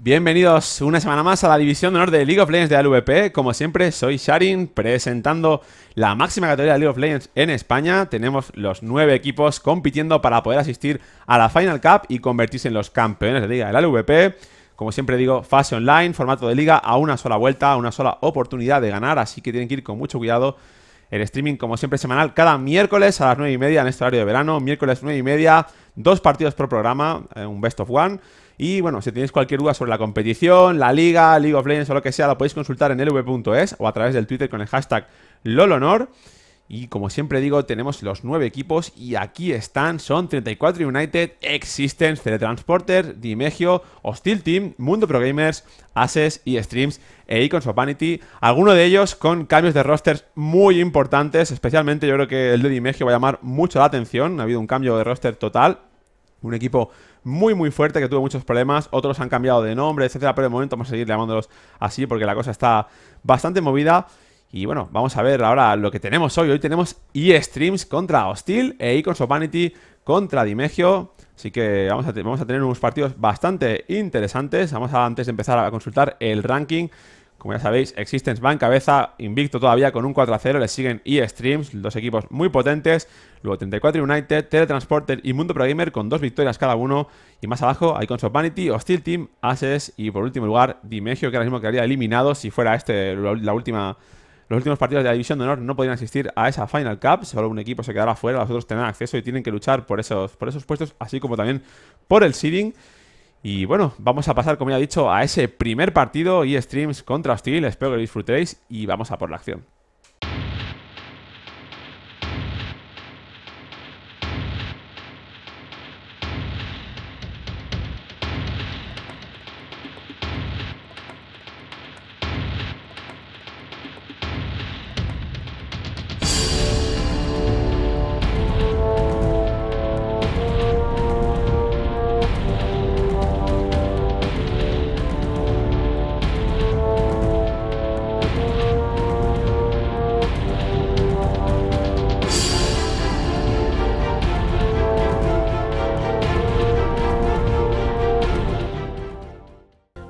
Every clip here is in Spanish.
Bienvenidos una semana más a la División de Honor de League of Legends de LVP. Como siempre, soy Sharin, presentando la máxima categoría de League of Legends en España. Tenemos los 9 equipos compitiendo para poder asistir a la Final Cup y convertirse en los campeones de Liga de LVP. Como siempre digo, fase online, formato de liga a una sola vuelta, a una sola oportunidad de ganar, así que tienen que ir con mucho cuidado. El streaming, como siempre, semanal, cada miércoles a las 9:30 en este horario de verano. Miércoles 9:30, 2 partidos por programa, un best of one. Y bueno, si tenéis cualquier duda sobre la competición, la liga, League of Legends o lo que sea, la podéis consultar en lv.es o a través del Twitter con el hashtag LOLHonor. Y como siempre digo, tenemos los 9 equipos y aquí están, son 34 United, Existence, Teletransporter, Dimegio, Hostil Team, Mundo Pro Gamers, Ases y Streams e Icons of Vanity. Alguno de ellos con cambios de rosters muy importantes, especialmente yo creo que el de Dimegio va a llamar mucho la atención. Ha habido un cambio de roster total, un equipo muy muy fuerte que tuvo muchos problemas, otros han cambiado de nombre, etcétera, pero de momento vamos a seguir llamándolos así porque la cosa está bastante movida. Y bueno, vamos a ver ahora lo que tenemos hoy. Hoy tenemos eStreams contra Hostil e Icons of Vanity contra Dimegio. Así que vamos a tener unos partidos bastante interesantes. Vamos a, antes de empezar, a consultar el ranking. Como ya sabéis, Existence va en cabeza, invicto todavía con un 4-0. Le siguen eStreams, dos equipos muy potentes. Luego 34 United, Teletransporter y Mundo Pro Gamer con 2 victorias cada uno. Y más abajo, Icons of Vanity, Hostil Team, Ases y por último lugar Dimegio, que ahora mismo quedaría eliminado si fuera los últimos partidos de la División de Honor. No podían asistir a esa Final Cup, solo un equipo se quedará fuera, los otros tendrán acceso y tienen que luchar por esos puestos, así como también por el seeding. Y bueno, vamos a pasar, como ya he dicho, a ese primer partido, eStreams contra Hostil. Espero que lo disfrutéis y vamos a por la acción.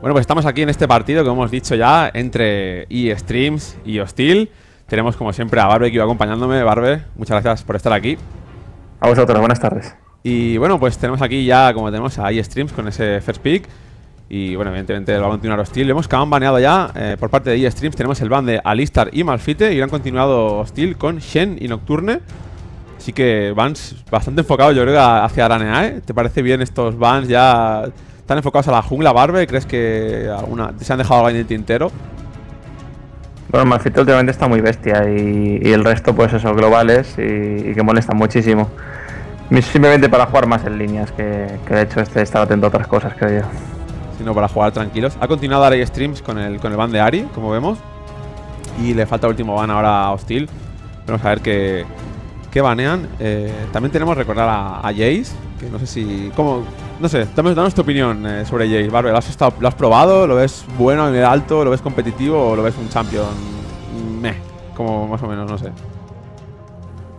Bueno, pues estamos aquí en este partido, como hemos dicho ya, entre eStreams y Hostil. Tenemos, como siempre, a Barbe que iba acompañándome. Barbe, muchas gracias por estar aquí. A vosotros, buenas tardes. Y bueno, pues tenemos aquí ya, como tenemos a eStreams con ese first pick. Y bueno, evidentemente lo va a continuar Hostil. Lo hemos baneado ya por parte de eStreams. Tenemos el ban de Alistar y Malphite. Y lo han continuado Hostil con Shen y Nocturne. Así que bans bastante enfocados, yo creo, hacia Araneae. ¿Te parece bien estos bans ya...? ¿Están enfocados a la jungla, Barbe? ¿Crees que se han dejado algo en el tintero? Bueno, Malphite últimamente está muy bestia y el resto, pues eso, globales y que molestan muchísimo. Simplemente para jugar más en líneas, que de hecho estar atento a otras cosas, creo yo. Sino para jugar tranquilos. Ha continuado Ari Streams con el ban de Ari, como vemos. Y le falta el último ban ahora a Hostil. Vamos a ver qué banean. También tenemos que recordar a Jace, que no sé si... ¿Cómo? No sé, danos tu opinión sobre Jace, Barbe. ¿Lo has probado? ¿Lo ves bueno a nivel alto? ¿Lo ves competitivo? ¿O lo ves un champion? Como más o menos, no sé.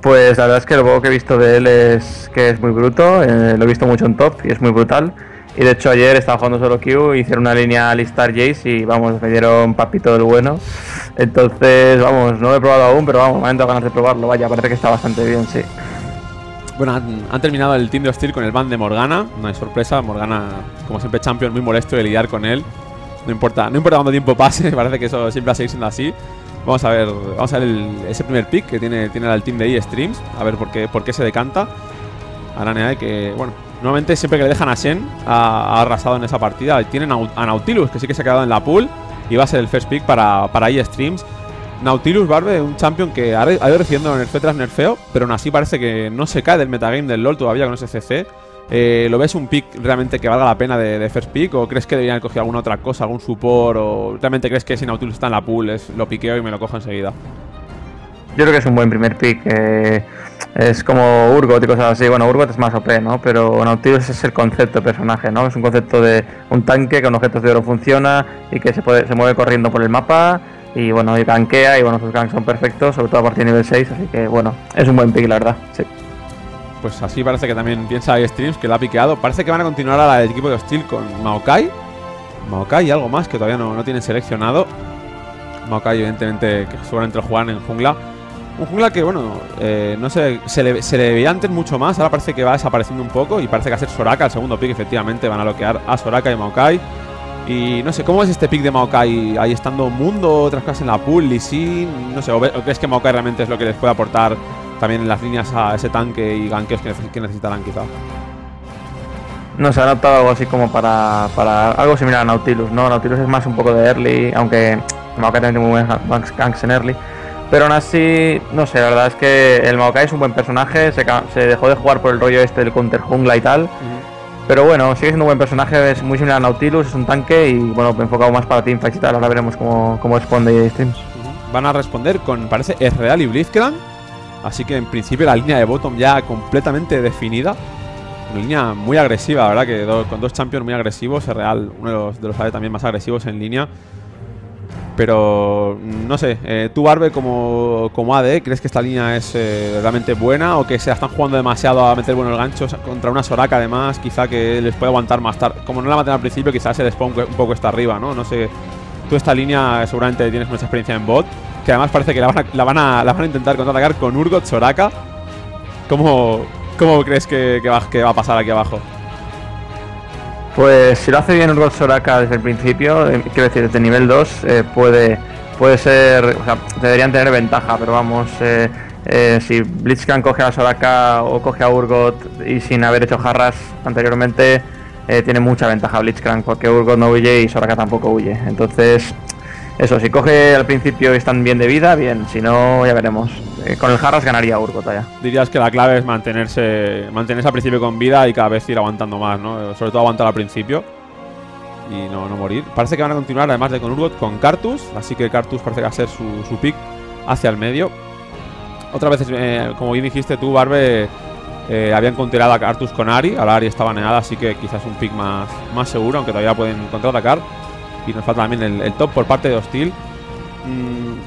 Pues la verdad es que lo poco que he visto de él es que es muy bruto. Lo he visto mucho en top y es muy brutal. Y de hecho ayer estaba jugando solo Q, hicieron una línea Alistar Jace y vamos, me dieron papito del bueno. Entonces, vamos, no lo he probado aún, pero vamos, me han dado ganas de probarlo. Vaya, parece que está bastante bien, sí. Bueno, han terminado el team de Hostil con el ban de Morgana. No hay sorpresa, Morgana, como siempre, champion, muy molesto de lidiar con él. No importa cuánto tiempo pase, parece que eso siempre va a seguir siendo así. Vamos a ver ese primer pick que tiene el team de eStreams, a ver por qué se decanta. Araneae, que, bueno, normalmente siempre que le dejan a Shen ha arrasado en esa partida. Tienen a Nautilus, que sí que se ha quedado en la pool y va a ser el first pick para eStreams. Nautilus, Barbe, un champion que ha ido recibiendo nerfeo tras nerfeo, pero aún así parece que no se cae del metagame del LoL todavía con ese CC. ¿Lo ves un pick realmente que valga la pena de first pick? ¿O crees que deberían haber cogido alguna otra cosa, algún support? ¿O realmente crees que si Nautilus está en la pool lo piqueo y me lo cojo enseguida? Yo creo que es un buen primer pick. Es como Urgot y cosas así. Bueno, Urgot es más OP, ¿no? Pero Nautilus es el concepto de personaje, ¿no? Es un concepto de un tanque que con objetos de oro funciona y que se mueve corriendo por el mapa. Y bueno, y gankea, y bueno, sus ganks son perfectos, sobre todo a partir de nivel 6, así que bueno, es un buen pick, la verdad, sí. Pues así parece que también piensa eStreams, que la ha piqueado. Parece que van a continuar al equipo de Hostil con Maokai. Maokai, algo más que todavía no tienen seleccionado. Maokai, evidentemente, que seguramente lo juegan en jungla. Un jungla que, bueno, no sé, se le veía antes mucho más. Ahora parece que va desapareciendo un poco. Y parece que va a ser Soraka el segundo pick. Efectivamente, van a bloquear a Soraka y Maokai. Y no sé, ¿cómo es este pick de Maokai? Ahí estando Mundo, otras cosas en la pool, Lee Sin. No sé, ¿o crees que Maokai realmente es lo que les puede aportar también en las líneas a ese tanque y gankeos que necesitarán quizá? No, se ha adaptado algo así como para algo similar a Nautilus, ¿no? Nautilus es más un poco de early, aunque Maokai también tiene muy buenos ganks en early. Pero aún así, no sé, la verdad es que el Maokai es un buen personaje, se dejó de jugar por el rollo este del counter jungla y tal. Pero bueno, sigue siendo un buen personaje, es muy similar a Nautilus, es un tanque y bueno, enfocado más para teamfights y tal, ahora veremos cómo responde Streams. Van a responder con, parece, Ezreal y Blitzcrank, así que en principio la línea de bottom ya completamente definida. Una línea muy agresiva, la verdad, que con dos champions muy agresivos, Ezreal, uno de los AD también más agresivos en línea. Pero no sé, tú Barbe como AD, ¿crees que esta línea es realmente buena o que se la están jugando demasiado a meter buenos ganchos contra una Soraka además? Quizá que les puede aguantar más tarde. Como no la maten al principio, quizás se les ponga un poco esta arriba, ¿no? No sé, tú esta línea seguramente tienes mucha experiencia en bot, que además parece que la van a intentar contraatacar con Urgot, Soraka. ¿Cómo crees que va a pasar aquí abajo? Pues si lo hace bien Urgot Soraka desde el principio, quiero decir, desde nivel 2, puede ser, o sea, deberían tener ventaja, pero vamos, si Blitzcrank coge a Soraka o coge a Urgot y sin haber hecho jarras anteriormente, tiene mucha ventaja Blitzcrank, porque Urgot no huye y Soraka tampoco huye. Entonces, eso, si coge al principio y están bien de vida, bien, si no, ya veremos. Con el Jarras ganaría Urgot allá. Dirías que la clave es mantenerse al principio con vida y cada vez ir aguantando más, ¿no? Sobre todo aguantar al principio y no morir. Parece que van a continuar, además de con Urgot, con Karthus. Así que Karthus parece que va a ser su pick hacia el medio. Otra vez, como bien dijiste tú, Barbe, habían continuado a Karthus con Ahri. Ahora Ahri está baneada, así que quizás un pick más seguro, aunque todavía pueden contraatacar. Y nos falta también el top por parte de Hostil.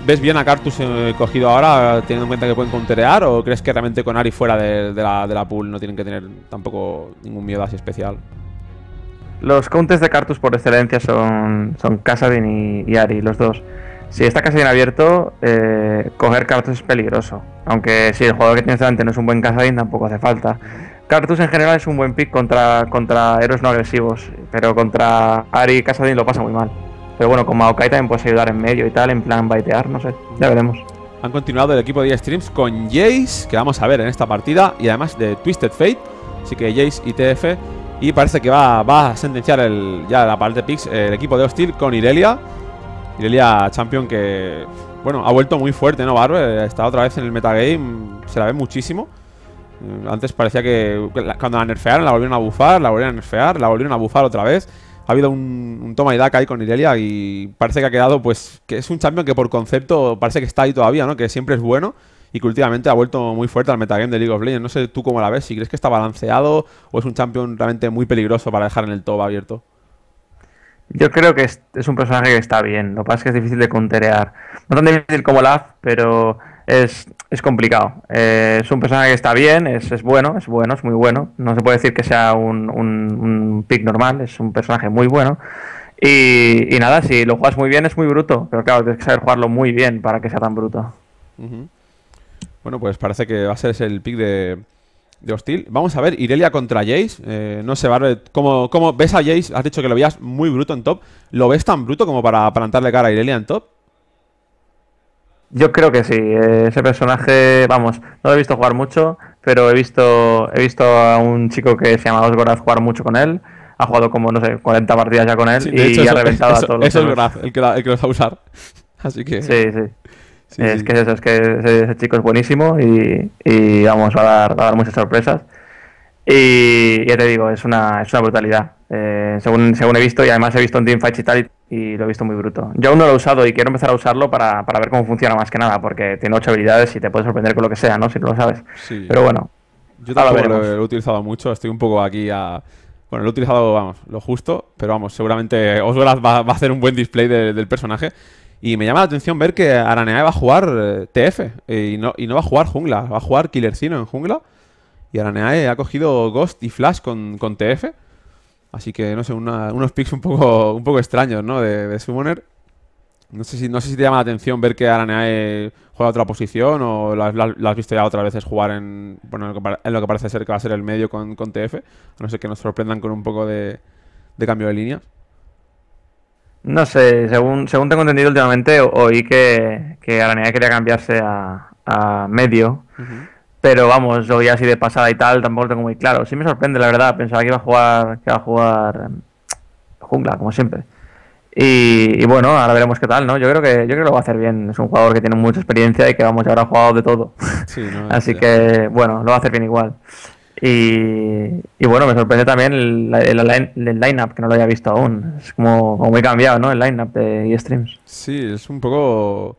¿Ves bien a Karthus cogido ahora, teniendo en cuenta que pueden counterear? ¿O crees que realmente con Ahri fuera de la pool no tienen que tener tampoco ningún miedo así especial? Los counters de Karthus por excelencia son Kassadin y Ahri, los dos. Si está Kassadin abierto, coger Karthus es peligroso. Aunque si el jugador que tienes delante no es un buen Kassadin, tampoco hace falta. Karthus en general es un buen pick contra héroes no agresivos, pero contra Ahri y Kassadin lo pasa muy mal. Pero bueno, con Maokai también puedes ayudar en medio y tal, en plan baitear, no sé, ya veremos. Han continuado el equipo de Streams con Jace, que vamos a ver en esta partida, y además de Twisted Fate, así que Jace y TF. Y parece que va a sentenciar ya la parte de picks el equipo de Hostil con Irelia. Irelia champion que, bueno, ha vuelto muy fuerte, ¿no, Barbe? Está otra vez en el metagame, se la ve muchísimo. Antes parecía que cuando la nerfearon, la volvieron a bufar, la volvieron a nerfear, la volvieron a bufar otra vez. Ha habido un toma y daca ahí con Irelia y parece que ha quedado, pues, que es un champion que por concepto parece que está ahí todavía, ¿no? Que siempre es bueno y que últimamente ha vuelto muy fuerte al metagame de League of Legends. No sé tú cómo la ves, si crees que está balanceado o es un champion realmente muy peligroso para dejar en el top abierto. Yo creo que es un personaje que está bien, lo que pasa es que es difícil de counterear. No tan difícil como Laz, pero es complicado. Es un personaje que está bien, es bueno, es muy bueno. No se puede decir que sea un pick normal, es un personaje muy bueno. Y nada, si lo juegas muy bien es muy bruto, pero claro, tienes que saber jugarlo muy bien para que sea tan bruto. Bueno, pues parece que va a ser el pick de Hostil. Vamos a ver, Irelia contra Jace. No sé, Barbe, ¿cómo ves a Jace? Has dicho que lo veías muy bruto en top. ¿Lo ves tan bruto como para plantarle cara a Irelia en top? Yo creo que sí, ese personaje, vamos, no lo he visto jugar mucho, pero he visto a un chico que se llama Osgorath jugar mucho con él. Ha jugado como, no sé, 40 partidas ya con él, sí, y hecho, ha reventado a todos los demás. Es Osgorath el que los va a usar, así que... Sí. Es que eso, es que ese chico es buenísimo y vamos, va a dar muchas sorpresas. Y ya te digo, es una brutalidad. Según he visto, y además he visto en teamfights y tal, y lo he visto muy bruto. Yo aún no lo he usado y quiero empezar a usarlo para ver cómo funciona más que nada, porque tiene 8 habilidades y te puede sorprender con lo que sea, ¿no? Si no lo sabes. Sí. Pero bueno, yo tampoco lo he utilizado mucho, estoy un poco aquí a... Bueno, lo he utilizado, vamos, lo justo, pero vamos, seguramente Osgorath va a hacer un buen display del personaje. Y me llama la atención ver que Araneae va a jugar TF y no va a jugar jungla, va a jugar Killercino en jungla. Y Araneae ha cogido Ghost y Flash con TF. Así que, no sé, unos picks un poco extraños, ¿no? De Summoner. No sé si te llama la atención ver que Araneae juega a otra posición o lo has visto ya otras veces jugar en, bueno, en lo que parece ser que va a ser el medio con TF. A no ser que nos sorprendan con un poco de cambio de líneas. No sé, según tengo entendido últimamente, oí que Araneae quería cambiarse a medio. Uh-huh. Pero vamos, oí así de pasada y tal, tampoco lo tengo muy claro. Sí me sorprende, la verdad. Pensaba que iba a jugar jungla, como siempre. Y bueno, ahora veremos qué tal, ¿no? Yo creo que lo va a hacer bien. Es un jugador que tiene mucha experiencia y que, vamos, ahora ha jugado de todo. Sí, no, así que, bueno, lo va a hacer bien igual. Y bueno, me sorprende también el line-up, que no lo había visto aún. Es como muy cambiado, ¿no? El line-up de eStreams. Sí, es un poco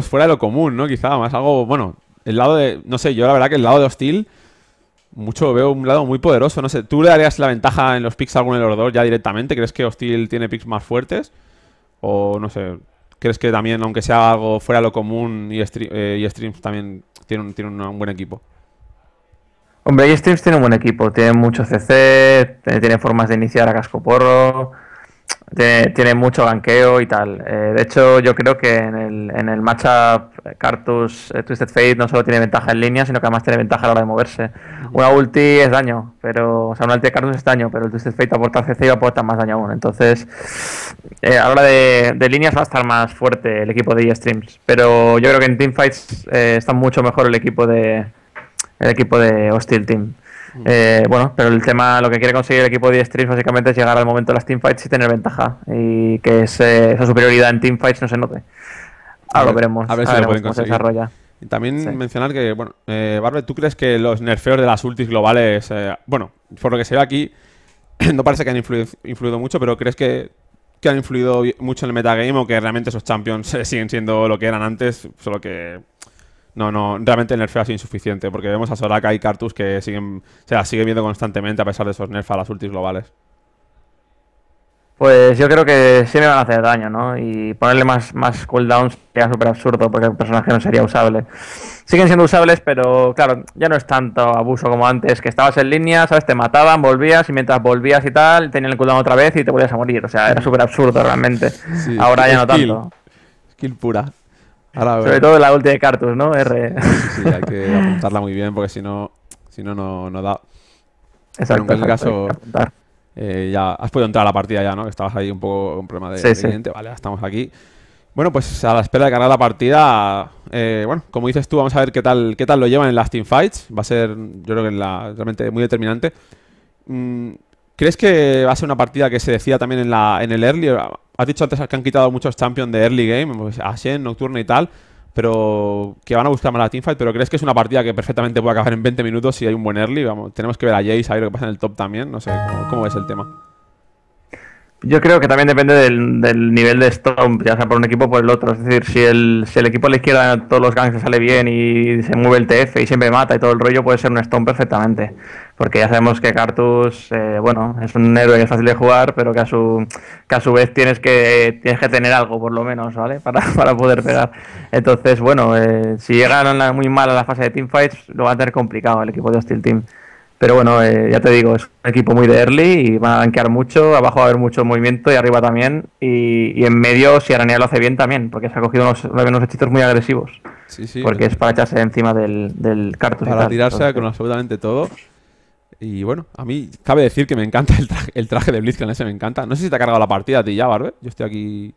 fuera de lo común, ¿no? Quizá más algo, bueno, el lado de... No sé, yo la verdad que el lado de Hostil... Mucho veo un lado muy poderoso, no sé. ¿Tú le darías la ventaja en los picks a alguno de los dos ya directamente? ¿Crees que Hostil tiene picks más fuertes? O no sé, ¿crees que también, aunque sea algo fuera de lo común, eStreams también tiene un buen equipo? Hombre, eStreams tiene un buen equipo. Tiene mucho CC, tiene formas de iniciar a cascoporro, tiene mucho ganqueo y tal. De hecho, yo creo que en el matchup Karthus Twisted Fate no solo tiene ventaja en línea, sino que además tiene ventaja a la hora de moverse. Una ulti es daño, pero, o sea, una ulti de Karthus es daño, pero el Twisted Fate aporta CC y aporta más daño aún. Entonces, a la hora de líneas va a estar más fuerte el equipo de eStreams. Pero yo creo que en teamfights está mucho mejor el equipo de Hostil Team. Bueno, pero el tema, lo que quiere conseguir el equipo de eStreams básicamente es llegar al momento de las teamfights y tener ventaja, y que esa superioridad en teamfights no se note. Ahora lo veremos, a ver si lo pueden conseguir. Se desarrolla. Y también mencionar que, bueno, Barbe, ¿tú crees que los nerfeos de las ultis globales, bueno, por lo que se ve aquí, no parece que han influido mucho, pero ¿crees que han influido mucho en el metagame o que realmente esos champions siguen siendo lo que eran antes, solo que... No, realmente el nerfeo ha sido insuficiente, porque vemos a Soraka y Karthus que siguen viendo constantemente a pesar de esos nerfs a las ultis globales. Pues yo creo que sí me van a hacer daño, ¿no? Y ponerle más cooldowns sería súper absurdo, porque el personaje no sería usable. Siguen siendo usables, pero claro, ya no es tanto abuso como antes, que estabas en línea, ¿sabes? Te mataban, volvías, y mientras volvías y tal, tenían el cooldown otra vez y te volvías a morir. O sea, era súper absurdo realmente. Sí, ahora ya no tanto. Skill pura. Sobre todo la ulti de Karthus, ¿no? R. Sí, hay que apuntarla muy bien porque si no, no da. Exacto. Pero en el caso, ya has podido entrar a la partida ya, ¿no? Que estabas ahí un poco con problema de cliente. Sí. Vale, estamos aquí. Bueno, pues a la espera de cargar la partida, bueno, como dices tú, vamos a ver qué tal lo llevan en las teamfights. Va a ser, yo creo que realmente muy determinante. ¿Crees que va a ser una partida que se decida también en el early? Has dicho antes que han quitado muchos champions de early game, pues Ashen, Nocturne y tal, pero que van a buscar más la teamfight, pero ¿crees que es una partida que perfectamente puede acabar en 20 minutos si hay un buen early? Vamos, tenemos que ver a Jace, a ver lo que pasa en el top también, no sé, ¿cómo ves el tema? Yo creo que también depende del nivel de Stomp, ya sea por un equipo o por el otro. Es decir, si el equipo a la izquierda todos los ganks sale bien y se mueve el TF y siempre mata y todo el rollo, puede ser un Stomp perfectamente. Porque ya sabemos que Karthus, bueno, es un héroe que es fácil de jugar, pero que a su vez tienes que tener algo, por lo menos, ¿vale? Para poder pegar. Entonces, bueno, si llegan muy mal a la fase de teamfights, lo va a tener complicado el equipo de Hostil Team. Pero bueno, ya te digo, es un equipo muy de early y van a gankear mucho, abajo va a haber mucho movimiento y arriba también, y en medio si Araneae lo hace bien también, porque se ha cogido unos hechizos muy agresivos, sí, porque es para echarse encima del Karthus. Para tirarse entonces, con absolutamente todo, y bueno, a mí cabe decir que me encanta el traje de Blitzcrank ese, me encanta. No sé si te ha cargado la partida a ti ya, Barbe, yo estoy aquí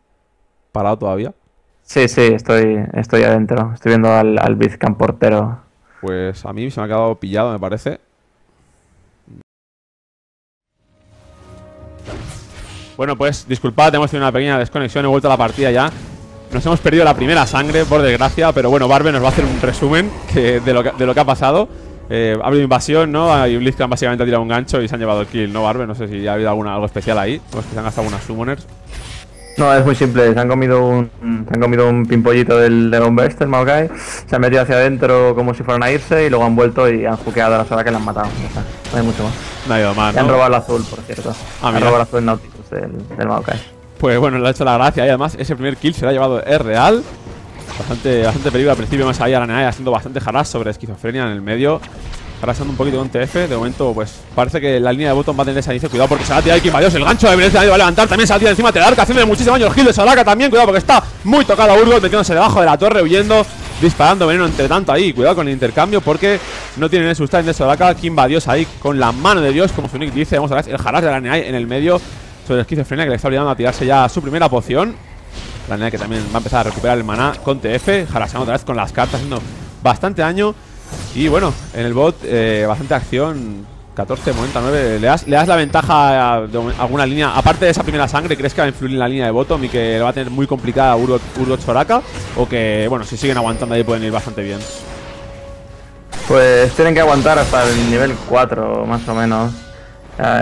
parado todavía. Sí, estoy adentro, estoy viendo al Blitzcrank portero. Pues a mí se me ha quedado pillado, me parece. Bueno, pues disculpad, hemos tenido una pequeña desconexión, he vuelto a la partida ya. Nos hemos perdido la primera sangre, por desgracia, pero bueno, Barbe nos va a hacer un resumen de lo que ha pasado. Ha habido invasión, ¿no? Y Blitzcrank básicamente ha tirado un gancho y se han llevado el kill, ¿no, Barbe? No sé si ha habido algo especial ahí, o es que se han gastado unas summoners. No, es muy simple, se han comido un pimpollito del Bombest, el Mao Guy, se han metido hacia adentro como si fueran a irse y luego han vuelto y han jukeado a la Soraka que la han matado. O sea, no hay mucho más. No ha ido mal, ¿no? Han robado el azul, por cierto. Han robado el azul Nautilus del Maokai. Pues bueno, le ha hecho la gracia y además ese primer kill se lo ha llevado es real. Bastante peligro al principio, más ahí Araneae haciendo bastante harass sobre Esquizofrenia en el medio. arrasando un poquito con TF. De momento, pues parece que la línea de botón va a tener esa inicio. Cuidado porque se va a tirar el Kimba Dios. El gancho de Venecia va a levantar. También se va a tirar encima de Telarca, haciéndole muchísimo daño. El Gil de Soraka también. Cuidado porque está muy tocado Burgos, metiéndose debajo de la torre, huyendo, disparando veneno entre tanto ahí. Cuidado con el intercambio porque no tienen el sustain de Soraka. Kimba Dios ahí con la mano de Dios, como Zunic dice. Vamos a ver el harass de Araneae en el medio sobre el Esquizofrenia, que le está obligando a tirarse ya su primera poción. Araneae que también va a empezar a recuperar el maná con TF. Harasando otra vez con las cartas, haciendo bastante daño. Y bueno, en el bot bastante acción. 14-99. ¿Le das la ventaja a alguna línea? Aparte de esa primera sangre, ¿crees que va a influir en la línea de bottom y que le va a tener muy complicada Urgot-Soraka? O que, bueno, si siguen aguantando ahí pueden ir bastante bien. Pues tienen que aguantar hasta el nivel 4, más o menos.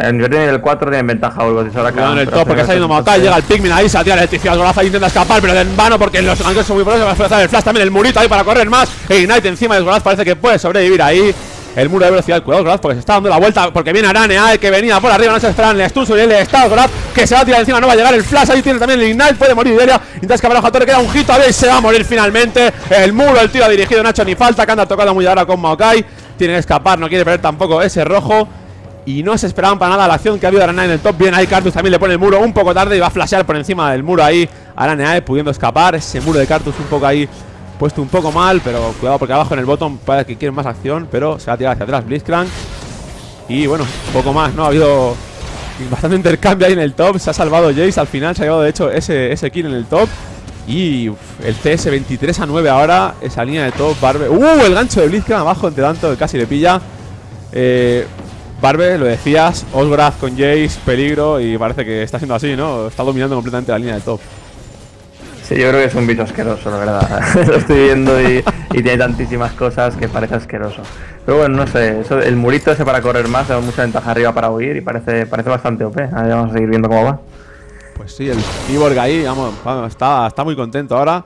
El nivel 4 tiene ventaja Urgot y Soraka. Cuidado en el top porque está yendo Maotai, llega el Pikmin ahí, se atira la electricidad Osgorath, intenta escapar, pero en vano porque los ganchos son muy buenos. Va a hacer el flash también, el murito ahí para correr más. E Ignite encima de Osgorath, parece que puede sobrevivir ahí. El muro de velocidad, cuidado Osgorath, porque se está dando la vuelta, porque viene Araneae, que venía por arriba, no se esperan el stun sobre él, está Osgorath, que se va a tirar encima, no va a llegar el flash, ahí tiene también el Ignite, puede morir Iberia, intenta escapar a la torre, queda un hito, a ver, se va a morir finalmente, el muro, el tiro ha dirigido, no ha hecho ni falta, Kandar tocado muy ahora con Maokai, tiene que escapar, no quiere perder tampoco ese rojo, y no se esperaban para nada la acción que ha habido Araneae en el top, bien ahí Karthus también le pone el muro un poco tarde y va a flashear por encima del muro ahí, Araneae pudiendo escapar, ese muro de Karthus un poco ahí, puesto un poco mal, pero cuidado porque abajo en el bottom parece que quieren más acción, pero se va a tirar hacia atrás Blitzcrank. Y bueno, un poco más, ¿no? Ha habido bastante intercambio ahí en el top. Se ha salvado Jace al final, se ha llevado de hecho ese kill en el top. Y uf, el CS 23-9 ahora, esa línea de top, Barbe. El gancho de Blitzcrank abajo, entre tanto, casi le pilla. Barbe, lo decías, Osgorath con Jace, peligro, y parece que está siendo así, ¿no? Está dominando completamente la línea de top. Sí, yo creo que es un bicho asqueroso, la verdad. Lo estoy viendo y tiene tantísimas cosas que parece asqueroso. Pero bueno, no sé, eso, el murito ese para correr más, da mucha ventaja arriba para huir y parece bastante OP. Ahí vamos a seguir viendo cómo va. Pues sí, el Cyborg ahí, vamos, está muy contento ahora.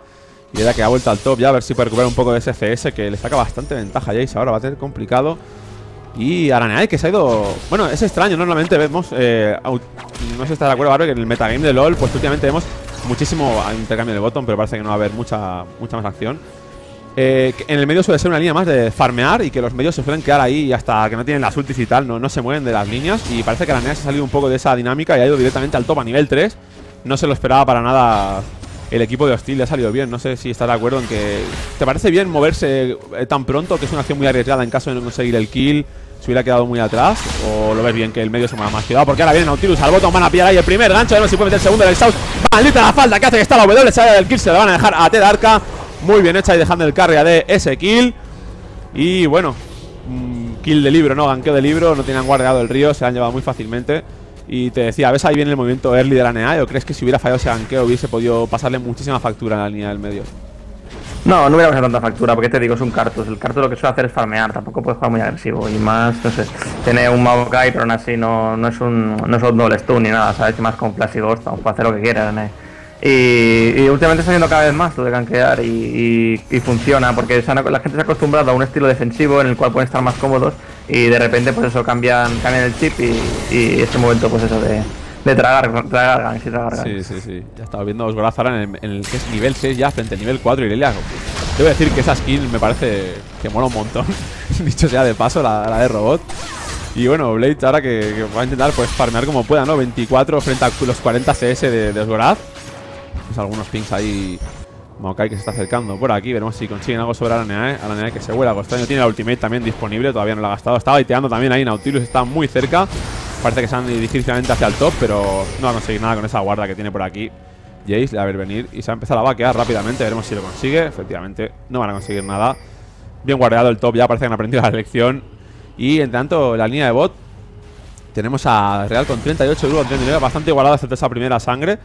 Y era que ha vuelto al top ya, a ver si puede recuperar un poco de ese CS, que le saca bastante ventaja a Jace. Ahora va a ser complicado. Y Araneae que se ha ido... Bueno, es extraño, normalmente vemos... no sé si estás de acuerdo, Barbe, que en el metagame de LoL, pues últimamente vemos... muchísimo intercambio de botón, pero parece que no va a haber mucha más acción. En el medio suele ser una línea más de farmear y que los medios se suelen quedar ahí hasta que no tienen las ultis y tal, no se mueven de las líneas. Y parece que Araneae se ha salido un poco de esa dinámica y ha ido directamente al top a nivel 3. No se lo esperaba para nada el equipo de Hostil, le ha salido bien. No sé si estás de acuerdo en que... ¿Te parece bien moverse tan pronto, que es una acción muy arriesgada en caso de no conseguir el kill? Se hubiera quedado muy atrás, o lo ves bien que el medio se mueva más. Cuidado porque ahora viene Nautilus al botón, van a pillar ahí el primer gancho, a ver si puede meter el segundo del South. Maldita la falta que hace, que está la W, sale del kill, se la van a dejar a Tedarka. Muy bien hecha y dejando el carry de ese kill. Y bueno, kill de libro, no, ganqueo de libro, no tenían guardado el río, se la han llevado muy fácilmente. Y te decía, ¿ves ahí viene el movimiento early de Araneae? ¿O crees que si hubiera fallado ese ganqueo hubiese podido pasarle muchísima factura en la línea del medio? No, no hubiera pasado tanta factura, porque te digo, es un Karthus. El Karthus lo que suele hacer es farmear, tampoco puede jugar muy agresivo. Y más, no sé, tiene un Maokai, pero aún así no es un doble stun ni nada, ¿sabes? Más con Flash y Ghost, puede hacer lo que quiera, ¿no? Y últimamente está haciendo cada vez más lo de gankear y funciona, porque la gente se ha acostumbrado a un estilo defensivo en el cual pueden estar más cómodos y de repente, pues eso, cambian el chip y este momento, pues eso de tragar ganks. Sí. Ya estaba viendo a Osgorath ahora en el que es nivel 6 ya frente al nivel 4 y Irelia. Debo decir que esa skin me parece que mola un montón. Dicho sea de paso, la de robot. Y bueno, Blade ahora que va a intentar pues farmear como pueda, ¿no? 24 frente a los 40 CS de Osgorath. Pues algunos pings ahí. Maokai que se está acercando por aquí, veremos si consiguen algo sobre Araneae. Araneae que se vuela costaño, tiene la ultimate también disponible, todavía no la ha gastado. Estaba baiteando también ahí, Nautilus está muy cerca. Parece que se han dirigido finalmente hacia el top, pero no va a conseguir nada con esa guarda que tiene por aquí. Jace le va a ver venir y se va a empezar a vaquear rápidamente, veremos si lo consigue. Efectivamente, no van a conseguir nada. Bien guardado el top, ya parece que han aprendido la lección. Y entre tanto, la línea de bot, tenemos a Real con 38 euros, 39, bastante igualado hasta esa primera sangre.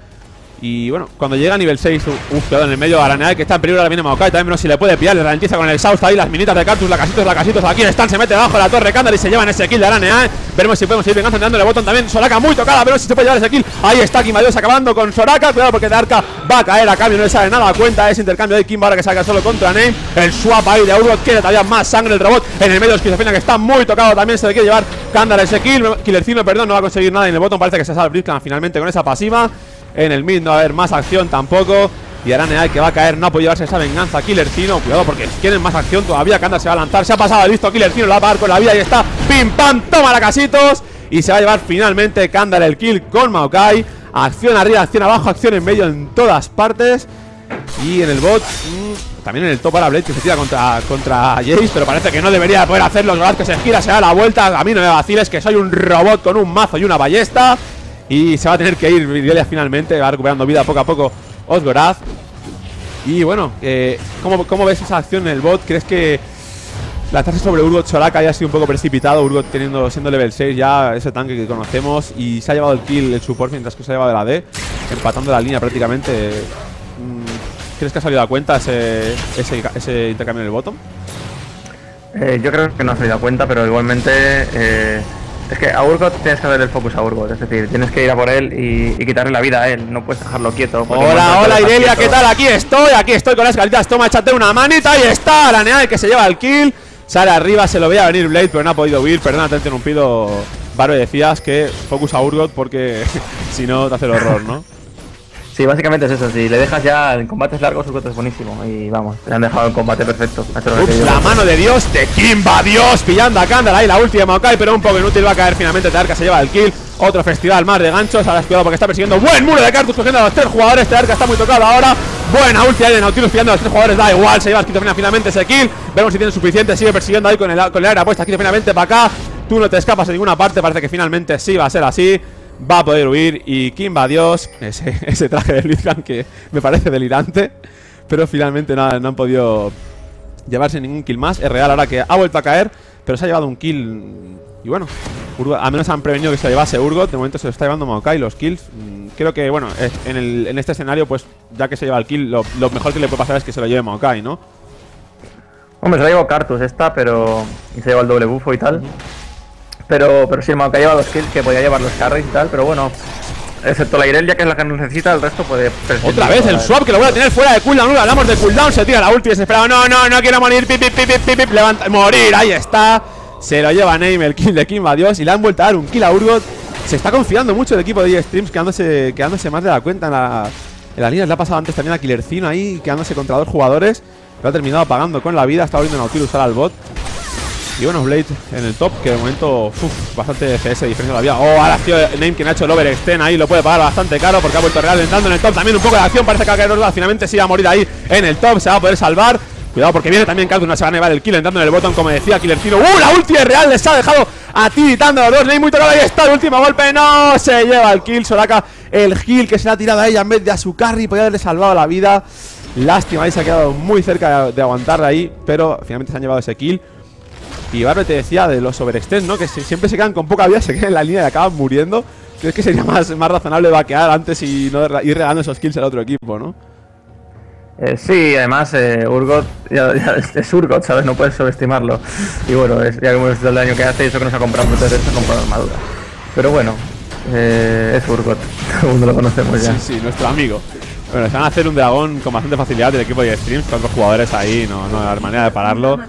Y bueno, cuando llega a nivel 6, cuidado en el medio, Araneae que está en peligro, ahora viene Maokai, también no sé si le puede pillar, le ralentiza con el exhaust ahí, las minitas de Karthus, la casitos, aquí están, se mete debajo de la torre Kandar y se llevan ese kill de Araneae. Veremos si podemos ir vengando, dándole botón también, Soraka muy tocada, veremos si se puede llevar ese kill, ahí está Kimba Dios acabando con Soraka, cuidado porque Tedarka va a caer a cambio, no le sale nada a cuenta ese intercambio de Kimba ahora que saca solo contra Ney, el swap ahí de Urgot, quiere todavía más sangre el robot, en el medio Esquizofrenia que está muy tocado también, se le quiere llevar Kandar ese kill, Killercino, perdón, no va a conseguir nada en el botón, parece que se sale Blitzcrank finalmente con esa pasiva. En el mid no va a haber más acción tampoco. Y Araneae, que va a caer, no ha podido darse esa venganza. Killercino, cuidado porque quieren más acción todavía. Kandar se va a lanzar, se ha pasado, listo. Killercino la va a dar con la vida y está. Pim, pam, toma la casitos. Y se va a llevar finalmente Kandar el kill con Maokai. Acción arriba, acción abajo, acción en medio en todas partes. Y en el bot, también en el top para Blade, que se tira contra Jace, pero parece que no debería poder hacerlo. Osgorath que se gira, se da la vuelta. A mí no me vaciles, que soy un robot con un mazo y una ballesta. Y se va a tener que ir Virelia finalmente. Va recuperando vida poco a poco Osgorath. Y bueno, ¿cómo ves esa acción en el bot? ¿Crees que lanzarse sobre Urgot Soraka ya ha sido un poco precipitado? Urgot siendo level 6 ya, ese tanque que conocemos. Y se ha llevado el kill el support, mientras que se ha llevado la D, empatando la línea prácticamente. ¿Crees que ha salido a cuenta ese intercambio en el bottom? Yo creo que no ha salido a cuenta, pero igualmente es que a Urgot tienes que darle el focus a Urgot. Es decir, tienes que ir a por él y quitarle la vida a él. No puedes dejarlo quieto. Hola Irelia, ¿qué tal? Aquí estoy con las galitas. Toma, échate una manita y está Araneae, que se lleva el kill. Sale arriba, se lo veía venir Blade, pero no ha podido huir. Perdona, te he interrumpido, Barbe, decías que focus a Urgot porque si no te hace el horror, ¿no? Sí, básicamente es eso. Si le dejas ya en combates largos, Urgot es buenísimo. Y vamos, le han dejado en combate perfecto. Ups, la mano de Dios de Kimba Dios, pillando a Kandar. Ahí la ulti de Maokai, pero un poco inútil. Va a caer finalmente Tearca, se lleva el kill. Otro festival más de ganchos. Ahora es cuidado porque está persiguiendo. Buen muro de Cartus cogiendo a los tres jugadores. Tearca está muy tocado ahora. Buena ulti ahí de Nautilus pillando a los tres jugadores, da igual, se lleva Esquizofrenia finalmente ese kill. Vemos si tiene suficiente, sigue persiguiendo ahí con el aire apuesta. Esquizofrenia para acá, tú no te escapas de ninguna parte, parece que finalmente sí va a ser así. Va a poder huir y Kimba Dios, ese traje de Lizhan que me parece delirante. Pero finalmente no han podido llevarse ningún kill más. Es real ahora que ha vuelto a caer, pero se ha llevado un kill. Y bueno, al menos han prevenido que se llevase Urgot. De momento se lo está llevando Maokai los kills. Creo que, bueno, en este escenario, pues ya que se lleva el kill, lo mejor que le puede pasar es que se lo lleve Maokai, ¿no? Hombre, se lo llevó Cartus esta, pero... y se lleva el doble bufo y tal. Pero sí, Maokai lleva los kills, que podía llevar los carries y tal, pero bueno... excepto la Irelia, que es la que nos necesita, el resto puede... Otra vez el swap, que lo voy a tener fuera de cooldown. Hablamos de cooldown, se tira la ulti desesperado. No quiero morir, pip, pip, pip, pip, pip, levanta... morir, ahí está... Se lo lleva Neym el kill de Kimba Dios y le han vuelto a dar un kill a Urgot. Se está confiando mucho el equipo de Liga Streams, quedándose más de la cuenta en la línea. Le ha pasado antes también a Killercino ahí, quedándose contra dos jugadores. Lo ha terminado pagando con la vida, está volviendo Nautilus al bot. Y bueno, Blade en el top, que de momento, bastante CS diferencia todavía. Oh, ahora tío Neym, quien ha hecho el overextend ahí, lo puede pagar bastante caro porque ha vuelto real entrando en el top. También un poco de acción, parece que va a caer Urgot, finalmente sí va a morir ahí en el top, se va a poder salvar. Cuidado porque viene también Cartus, no se va a nevar el kill entrando en el botón, como decía Killercino. ¡Uh! La ulti es real, les ha dejado atiritando a los dos. Neym muy tocado, ahí está el último golpe. No se lleva el kill. Soraka, el heal que se le ha tirado a ella en vez de a su carry, podía haberle salvado la vida. Lástima, ahí se ha quedado muy cerca de aguantar ahí, pero finalmente se han llevado ese kill. Y Barbe te decía de los overextends, ¿no? Que siempre se quedan con poca vida, se quedan en la línea y acaban muriendo. ¿Crees que sería más razonable vaquear antes y no ir regalando esos kills al otro equipo, no? Sí, además Urgot ya es Urgot, ¿sabes? No puedes sobreestimarlo. Y bueno, ya que hemos visto el daño que hace, eso que nos ha comprado protectores, nos ha comprado armadura. Pero bueno, es Urgot, todo el mundo lo conocemos ya. Sí, nuestro amigo. Bueno, se van a hacer un dragón con bastante facilidad del equipo de Streams, con los jugadores ahí, no hay manera de pararlo.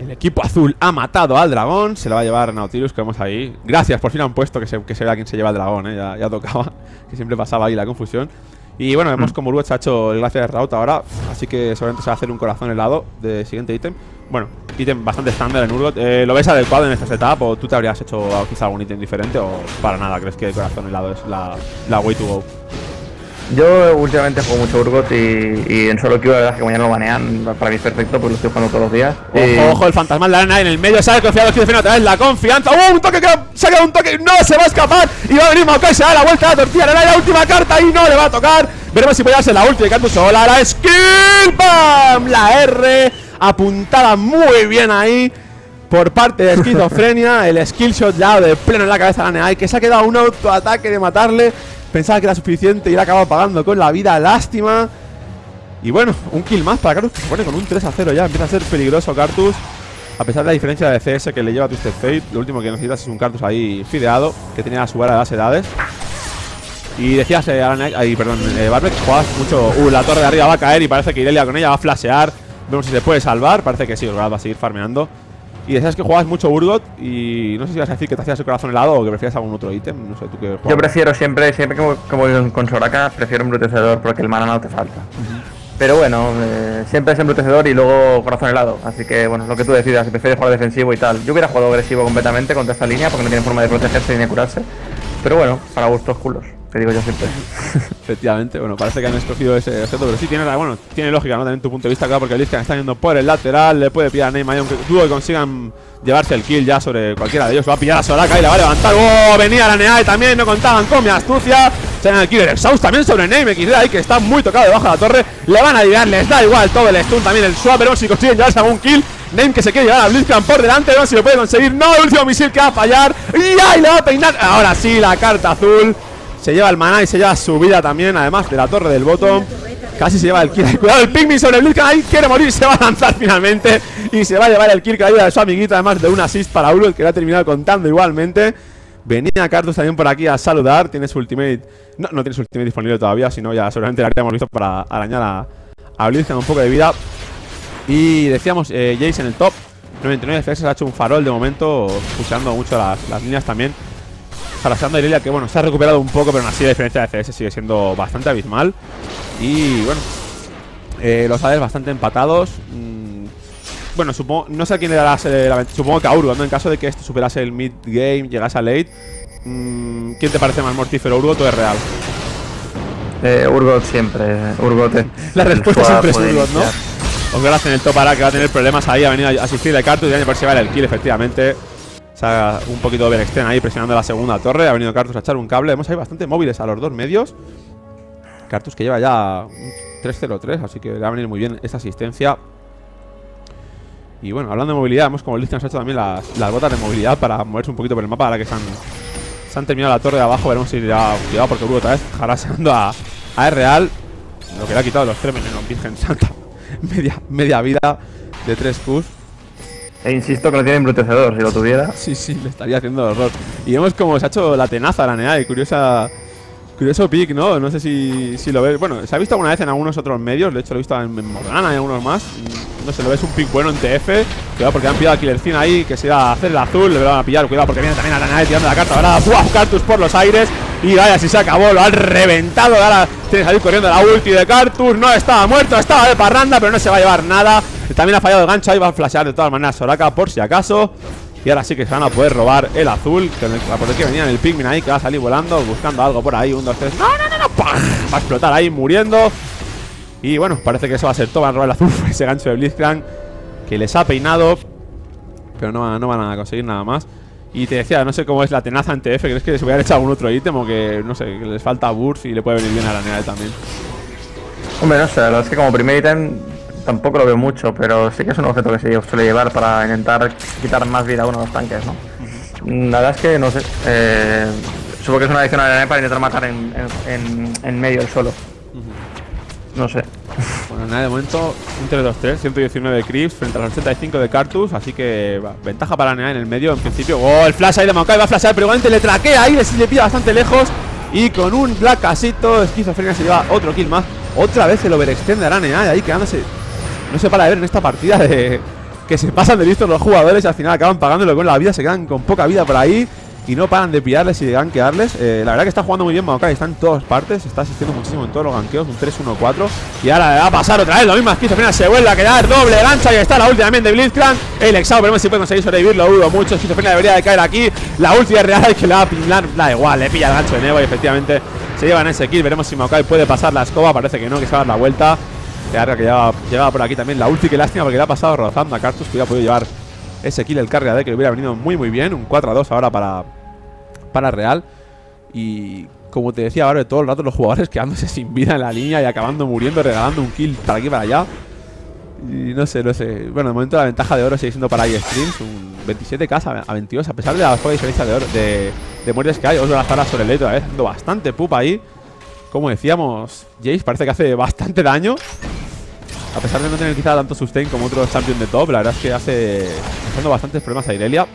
El equipo azul ha matado al dragón, se lo va a llevar Nautilus, que vemos ahí. Gracias, por fin han puesto que se vea quién se lleva el dragón, ya tocaba, que siempre pasaba ahí la confusión. Y bueno, vemos como Urgot se ha hecho el Glacier Rout ahora, así que seguramente se va a hacer un corazón helado de siguiente ítem. Bueno, ítem bastante estándar en Urgot. ¿Lo ves adecuado en esta setup o tú te habrías hecho quizá algún ítem diferente o para nada? ¿Crees que el corazón helado es la way to go? Yo últimamente juego mucho Urgot y en solo queue la verdad es que mañana lo banean. Para mí es perfecto, pues lo estoy jugando todos los días. Ojo, el fantasmal de Araneae en el medio, se ha desconfiado Esquizofrenia otra vez, la confianza. ¡Un toque! Se ha quedado un toque, no se va a escapar. Y va a venir Maokai, se da la vuelta a la tortilla, le da la última carta y no le va a tocar. Veremos si puede darse la última de Cartus. ¡Hola, la skill! ¡Bam! La R apuntada muy bien ahí por parte de Esquizofrenia. El skill shot ya de pleno en la cabeza de Araneae, que se ha quedado un autoataque de matarle. Pensaba que era suficiente y la acababa pagando con la vida, lástima. Y bueno, un kill más para Cartus, que se pone con un 3-0 ya. Empieza a ser peligroso Cartus, a pesar de la diferencia de CS que le lleva a Twisted Fate. Lo último que necesitas es un Cartus ahí fideado, que tenía a su vara de las edades. Y decías, Barbe, que jugabas mucho. La torre de arriba va a caer y parece que Irelia con ella va a flashear. Vemos si se puede salvar, parece que sí, Urgot va a seguir farmeando. Y decías que jugabas mucho Urgot y no sé si ibas a decir que te hacías el corazón helado o que prefieres algún otro ítem, no sé, tú qué. Yo prefiero siempre como con Soraka, prefiero embrutecedor porque el mana no te falta. Pero bueno, siempre es embrutecedor y luego corazón helado, así que bueno, lo que tú decidas, si prefieres jugar defensivo y tal. Yo hubiera jugado agresivo completamente contra esta línea porque no tiene forma de protegerse ni de curarse, pero bueno, para gustos culos, te digo yo siempre. Efectivamente, bueno, parece que han escogido ese objeto, pero sí tiene, bueno, tiene lógica, ¿no? También tu punto de vista, claro, porque el Lich está yendo por el lateral, le puede pillar a Neymar, aunque dudo que consigan llevarse el kill ya sobre cualquiera de ellos. Va a pillar a Soraka y la va a levantar. ¡Oh! Venía Araneae también, no contaban con mi astucia. Se dan el killer exhaust también sobre Neymar, que está muy tocado debajo de la torre. Le van a ayudar, les da igual todo el stun, también el swap, pero si consiguen llevarse algún kill. Name que se quiere llevar a Blitzcrank por delante, no sé si lo puede conseguir. No, el último misil que va a fallar. Y ahí le va a peinar. Ahora sí, la carta azul. Se lleva el maná y se lleva su vida también, además de la torre del bottom. Casi se lleva el kill. Cuidado, el Pikmin sobre el Blitzcrank. Ahí quiere morir, se va a lanzar finalmente. Y se va a llevar el kill con la ayuda de su amiguita, además de un assist para Urgot, que lo ha terminado contando igualmente. Venía Cartus también por aquí a saludar. Tiene su ultimate. No, no tiene su ultimate disponible todavía, sino ya seguramente la habíamos visto para arañar a Blitzcrank un poco de vida. Y decíamos, Jace en el top, 99 defensas, ha hecho un farol de momento, usando mucho las líneas también. Farasando a Irelia, que bueno, se ha recuperado un poco, pero aún así la diferencia de CS sigue siendo bastante abismal. Y bueno, los ADs bastante empatados. Bueno, supongo, no sé a quién le darás la ventaja, supongo que a Urgot, ¿no? En caso de que esto superase el mid-game, llegase a late. ¿Quién te parece más mortífero, Urgot o es real? Urgot siempre, Urgot. La respuesta siempre es Urgot, ¿no? Osgorath en el top ahora, que va a tener problemas ahí. Ha venido a asistir de Cartus y a ver si vale el kill, efectivamente. O sea, un poquito de overextend ahí presionando la segunda torre. Ha venido Cartus a echar un cable. Hemos ahí bastante móviles a los dos medios. Cartus que lleva ya un 3-0-3, así que le va a venir muy bien esta asistencia. Y bueno, hablando de movilidad, hemos como Listan nos ha hecho también las botas de movilidad para moverse un poquito por el mapa. Ahora que se han terminado la torre de abajo, veremos si irá cuidado porque Urgot otra vez haraseando a Real. Lo que le ha quitado los tres venenos, Virgen Santa. Media vida de 3 Qs. E insisto que no tiene embrutecedor, si lo tuviera. Sí, le estaría haciendo horror. Y vemos como se ha hecho la tenaza Araneae. Curioso pick, ¿no? No sé si lo ves. Bueno, se ha visto alguna vez en algunos otros medios. De hecho, lo he visto en Morgana y algunos más. No sé, lo ves un pick bueno en TF. Cuidado porque han pillado a Killercino ahí, que se iba a hacer el azul. Le van a pillar, cuidado porque viene también Araneae tirando la carta dorada. ¡Buah! Cartus por los aires. Y vaya, si se acabó, lo han reventado. Ahora tiene que salir corriendo la ulti de Cartus. No estaba muerto, estaba de parranda, pero no se va a llevar nada. También ha fallado el gancho, ahí va a flashear de todas maneras Soraka por si acaso. Y ahora sí que se van a poder robar el azul. Por el que venía en el Pikmin ahí, que va a salir volando, buscando algo por ahí. 1, 2, 3. ¡No! ¡Pam! Va a explotar ahí, muriendo. Y bueno, parece que eso va a ser todo. Van a robar el azul, ese gancho de Blitzcrank, que les ha peinado. Pero no van a conseguir nada más. Y te decía, no sé cómo es la tenaza en TF. ¿Crees que se hubieran echado algún otro ítem o que, no sé, que les falta burst y le puede venir bien a Araneae también? Hombre, no sé, la verdad es que como primer ítem tampoco lo veo mucho, pero sí que es un objeto que se suele llevar para intentar quitar más vida a uno de los tanques, ¿no? La verdad es que, no sé, supongo que es una adición a Araneae para intentar matar en medio del suelo. No sé. Bueno, nada, de momento, un 3-2-3, 119 de Crips frente a los 85 de Cartus, así que va, ventaja para Araneae en el medio, en principio. ¡Oh, el flash ahí de Maokai! Va a flashear, pero igualmente le traquea ahí, le pilla bastante lejos. Y con un placasito, Esquizofrenia se lleva otro kill más. Otra vez el overextend de Araneae, ahí quedándose. No se para de ver en esta partida de que se pasan de listos los jugadores y al final acaban pagándolo con la vida, se quedan con poca vida por ahí. Y no paran de pillarles y de gankearles. La verdad que está jugando muy bien Maokai, está en todas partes, está asistiendo muchísimo en todos los gankeos. Un 3-1-4. Y ahora le va a pasar otra vez lo mismo. Esquizofrenia se vuelve a quedar, doble gancha. Y está la última también de Blitzcrank. El exao, veremos si puede conseguir sobrevivir, lo dudo mucho. Esquizofrenia debería de caer aquí. La última es real y que le va a pilar. Da igual, le pilla el gancho de nuevo y efectivamente se llevan ese kill. Veremos si Maokai puede pasar la escoba. Parece que no, que se va a dar la vuelta. Ahora que llevaba por aquí también la ulti, que lástima porque le ha pasado rozando a Cartus, que ya ha podido llevar ese kill el carry AD, que le hubiera venido muy bien. Un 4-2 ahora para Real. Y como te decía, ahora de todo el rato los jugadores quedándose sin vida en la línea y acabando muriendo, regalando un kill para aquí para allá. Y no sé. Bueno, de momento la ventaja de oro sigue siendo para iStreams, un 27k a 22, a pesar de la poca diferencia de oro de muertes que hay. Osgorath ahora sobre el leto, haciendo bastante pupa ahí. Como decíamos, Jace parece que hace bastante daño. A pesar de no tener quizá tanto sustain como otros champions de top, la verdad es que hace bastante problemas a Irelia.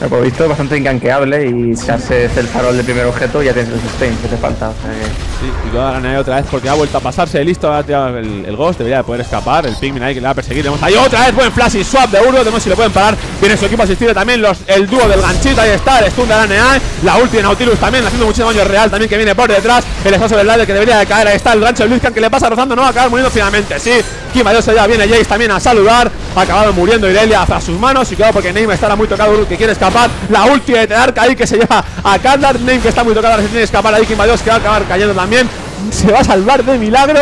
Por lo visto, bastante inganqueable y si haces el farol del primer objeto ya tienes el sustain que te falta. O sea que... Sí, y luego Araneae otra vez porque ha vuelto a pasarse, listo, ha tirado el Ghost, debería de poder escapar, el Pikmin ahí que le va a perseguir, tenemos ahí otra vez buen flash y swap de Urgo, tenemos si le pueden parar, viene su equipo asistido también, el dúo del ganchito, ahí está, el stun de Araneae, la ulti de Nautilus también, haciendo muchísimo daño real también que viene por detrás, el espacio del Blade que debería de caer, ahí está el gancho de Blitzcrank que le pasa rozando, no va a acabar muriendo finalmente, sí, Kimba Dios allá, viene Jace también a saludar, ha acabado muriendo Irelia a sus manos y claro porque Neymar estará muy tocado, Urgo que quiere escapar, la ulti de Telark ahí que se lleva a Kandar, Neymar que está muy tocado, ahora se tiene que escapar ahí Kimba Dios que va a acabar cayendo también, se va a salvar de milagro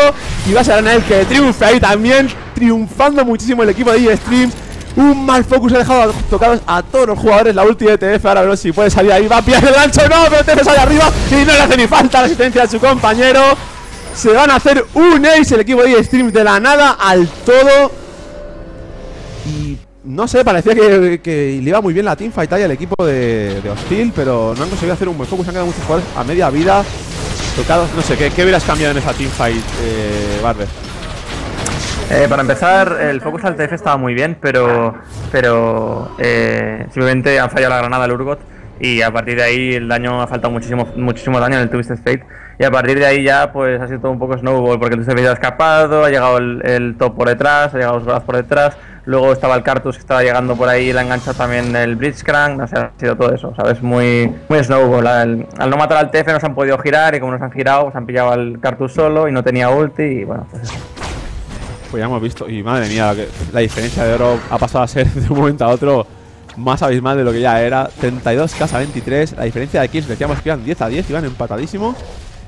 y va a ser Araneae el que triunfe ahí también, triunfando muchísimo el equipo de Streams. Un mal focus ha dejado tocados a todos los jugadores. La ulti de TF, ahora veremos si puede salir ahí. Va a pillar el gancho, no, pero TF sale arriba y no le hace ni falta la asistencia de su compañero. Se van a hacer un ace el equipo de Streams de la nada al todo. Y no sé, parecía que le iba muy bien la teamfight ahí al equipo de Hostil, pero no han conseguido hacer un buen focus. Han quedado muchos jugadores a media vida tocados. No sé, ¿qué hubieras cambiado en esa teamfight, Barbe? Para empezar, el focus al TF estaba muy bien, pero simplemente han fallado la granada al Urgot y a partir de ahí el daño ha faltado muchísimo daño en el Twisted Fate y a partir de ahí ya pues ha sido todo un poco snowball porque el Twisted Fate ha escapado, ha llegado el top por detrás, ha llegado Osgorath por detrás, luego estaba el Karthus que estaba llegando por ahí y le ha enganchado también el Blitzcrank, o sea, ha sido todo eso, ¿sabes? Muy snowball, al no matar al TF nos han podido girar y como nos han girado pues han pillado al Karthus solo y no tenía ulti y bueno, pues eso. Pues ya hemos visto, y madre mía, la diferencia de oro ha pasado a ser de un momento a otro más abismal de lo que ya era. 32k a 23, la diferencia de kills, decíamos que iban 10 a 10, iban empatadísimos.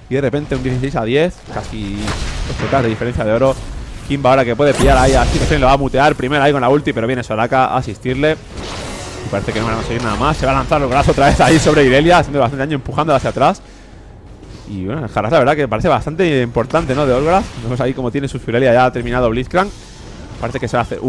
Y de repente un 16 a 10, casi 8k de diferencia de oro. Kimba ahora que puede pillar ahí, así que lo va a mutear, primero ahí con la ulti, pero viene Soraka a asistirle. Y parece que no van a conseguir nada más, se va a lanzar los brazos otra vez ahí sobre Irelia, haciendo bastante daño, empujando hacia atrás. Y bueno, el Haras la verdad que parece bastante importante, ¿no? De Osgorath. Vemos ahí como tiene su Firelia ya ha terminado Blitzcrank. Parece que se hace...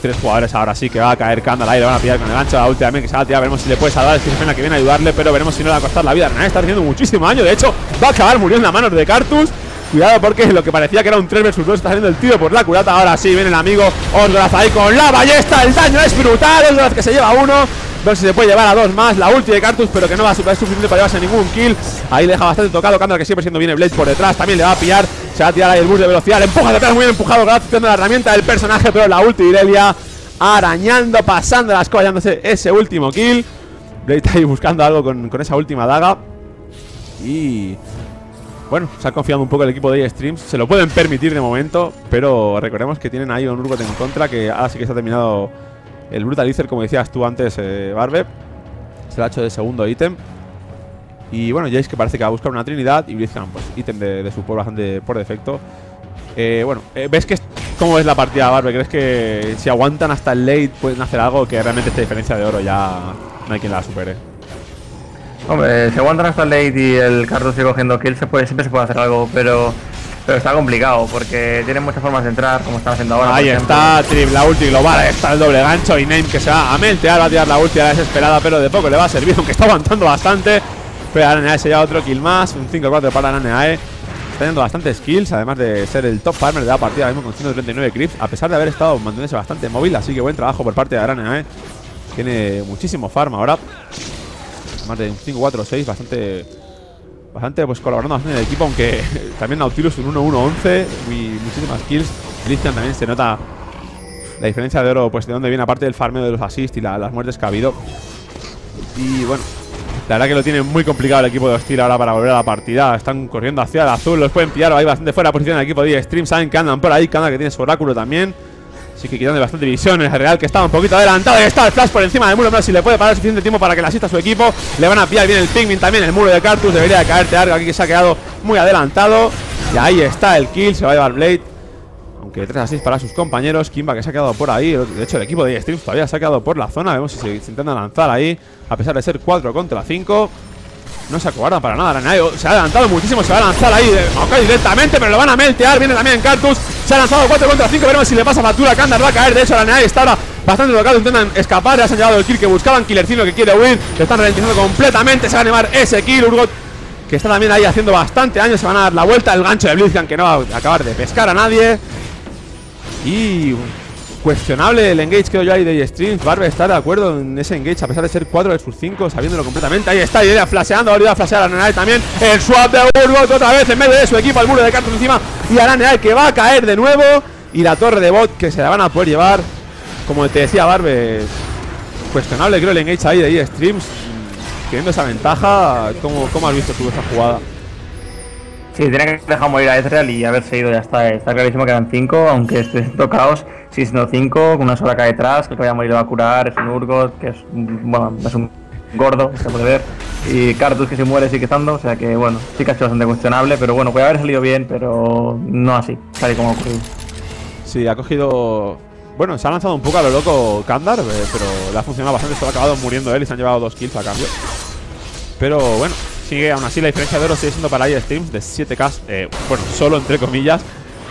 tres jugadores ahora sí que va a caer Kandar ahí. Le van a pillar con el gancho a la ulti también que se va a tirar. Veremos si le puede salvar el Esquizofrenia que viene a ayudarle, pero veremos si no le va a costar la vida. Renan está haciendo muchísimo daño. De hecho, va a acabar muriendo en las manos de Karthus. Cuidado porque lo que parecía que era un 3 vs 2 está saliendo el tiro por la culata. Ahora sí, viene el amigo Osgorath ahí con la ballesta. El daño es brutal. Osgorath que se lleva uno. No sé si se puede llevar a dos más, la ulti de Karthus, pero que no va a ser suficiente para llevarse ningún kill. Ahí le deja bastante tocado, Kandar que siempre siendo viene Blade por detrás, también le va a pillar, se va a tirar ahí el bus de velocidad, le empuja detrás, muy bien empujado, utilizando la herramienta del personaje, pero la ulti de Irelia arañando, pasando las cosas, dándose ese último kill. Blade ahí buscando algo con esa última daga. Y... bueno, se ha confiado un poco el equipo de A-Streams, se lo pueden permitir de momento, pero recordemos que tienen ahí un Urgot en contra, que ahora sí que se ha terminado... el Brutalizer, como decías tú antes, Barbe, se lo ha hecho de segundo ítem. Y bueno, Jace que parece que va a buscar una trinidad. Y Blitzcrank, pues ítem de su pueblo bastante por defecto. Bueno, ¿ves que cómo es la partida, Barbe? ¿Crees que si aguantan hasta el late pueden hacer algo? Que realmente esta diferencia de oro ya no hay quien la supere. Hombre, si aguantan hasta el late y el Karthus sigue cogiendo kills, siempre se puede hacer algo, pero... pero está complicado porque tienen muchas formas de entrar, como están haciendo ahora. Ahí está, Trip, la ulti global, ahí está el doble gancho y Name que se va a mentear, va a tirar la ulti a la desesperada, pero de poco le va a servir, aunque está aguantando bastante. Pero Araneae se lleva otro kill más, un 5-4 para Araneae. Está teniendo bastantes kills, además de ser el top farmer de la partida, mismo con 139 creeps, a pesar de haber estado manteniéndose bastante móvil, así que buen trabajo por parte de Araneae. Tiene muchísimo farm ahora, además de un 5-4-6, bastante pues colaborando bastante en el equipo, aunque también Nautilus un 1-1-11 y muchísimas kills. Christian también se nota la diferencia de oro, pues de dónde viene, aparte del farmeo de los assists y las muertes que ha habido. Y bueno, la verdad que lo tiene muy complicado el equipo de Hostil ahora para volver a la partida. Están corriendo hacia el azul, los pueden pillar ahí bastante fuera de posición el equipo de Streams. Saben que andan por ahí, Kandar que tiene su oráculo también, así que quitando bastante visión. El Real que estaba un poquito adelantado. Y está el flash por encima del muro, pero si le puede parar suficiente tiempo para que le asista a su equipo. Le van a pillar bien el Pikmin también. El muro de Karthus debería de caerte algo aquí que se ha quedado muy adelantado. Y ahí está el kill. Se va a llevar Blade, aunque 3 a 6 para sus compañeros. Kimba que se ha quedado por ahí. De hecho el equipo de A-Streams todavía se ha quedado por la zona. Vemos si se intenta lanzar ahí. A pesar de ser 4 contra 5, no se acobardan para nada. Se ha adelantado muchísimo, se va a lanzar ahí okay, directamente, pero lo van a meltear. Viene también Karthus. Se ha lanzado 4 contra 5, veremos si le pasa factura. Kandar va a caer, de hecho Araneae está ahora bastante tocado, intentan escapar, ya se han llevado el kill que buscaban. Killercino que quiere huir, le están ralentizando completamente, se va a animar ese kill. Urgot que está también ahí haciendo bastante daño, se van a dar la vuelta. El gancho de Blitzcrank que no va a acabar de pescar a nadie. Y Cuestionable el engage que doy ahí de Streams. Barbe está de acuerdo en ese engage, a pesar de ser 4 vs 5, sabiéndolo completamente. Ahí está, Idea flasheando, ha olvidado a flashear a Araneae también. El swap de Urgot otra vez en medio de su equipo, el muro de cartas encima. Y Araneae que va a caer de nuevo. Y la torre de bot que se la van a poder llevar. Como te decía Barbe, cuestionable creo el engage ahí de Streams. Teniendo esa ventaja, ¿cómo has visto tú esa jugada? Sí, tiene que dejar morir a Ezreal y haberse ido, ya está. Está clarísimo que eran 5, aunque estoy siendo caos. Sí, siendo 5, con una sola acá detrás, que el que vaya a morir lo va a curar. Es un Urgot, que es, bueno, es un gordo, se puede ver. Y Karthus, que se muere sigue estando, o sea que, bueno, sí que ha sido bastante cuestionable. Pero bueno, puede haber salido bien, pero no así, tal y como ha ocurrido. Sí, ha cogido... Bueno, se ha lanzado un poco a lo loco Kandar, pero le ha funcionado bastante. Se ha acabado muriendo él y se han llevado 2 kills a cambio. Pero bueno... Sigue aún así la diferencia de oro sigue siendo para iStreams de 7K, bueno, solo entre comillas,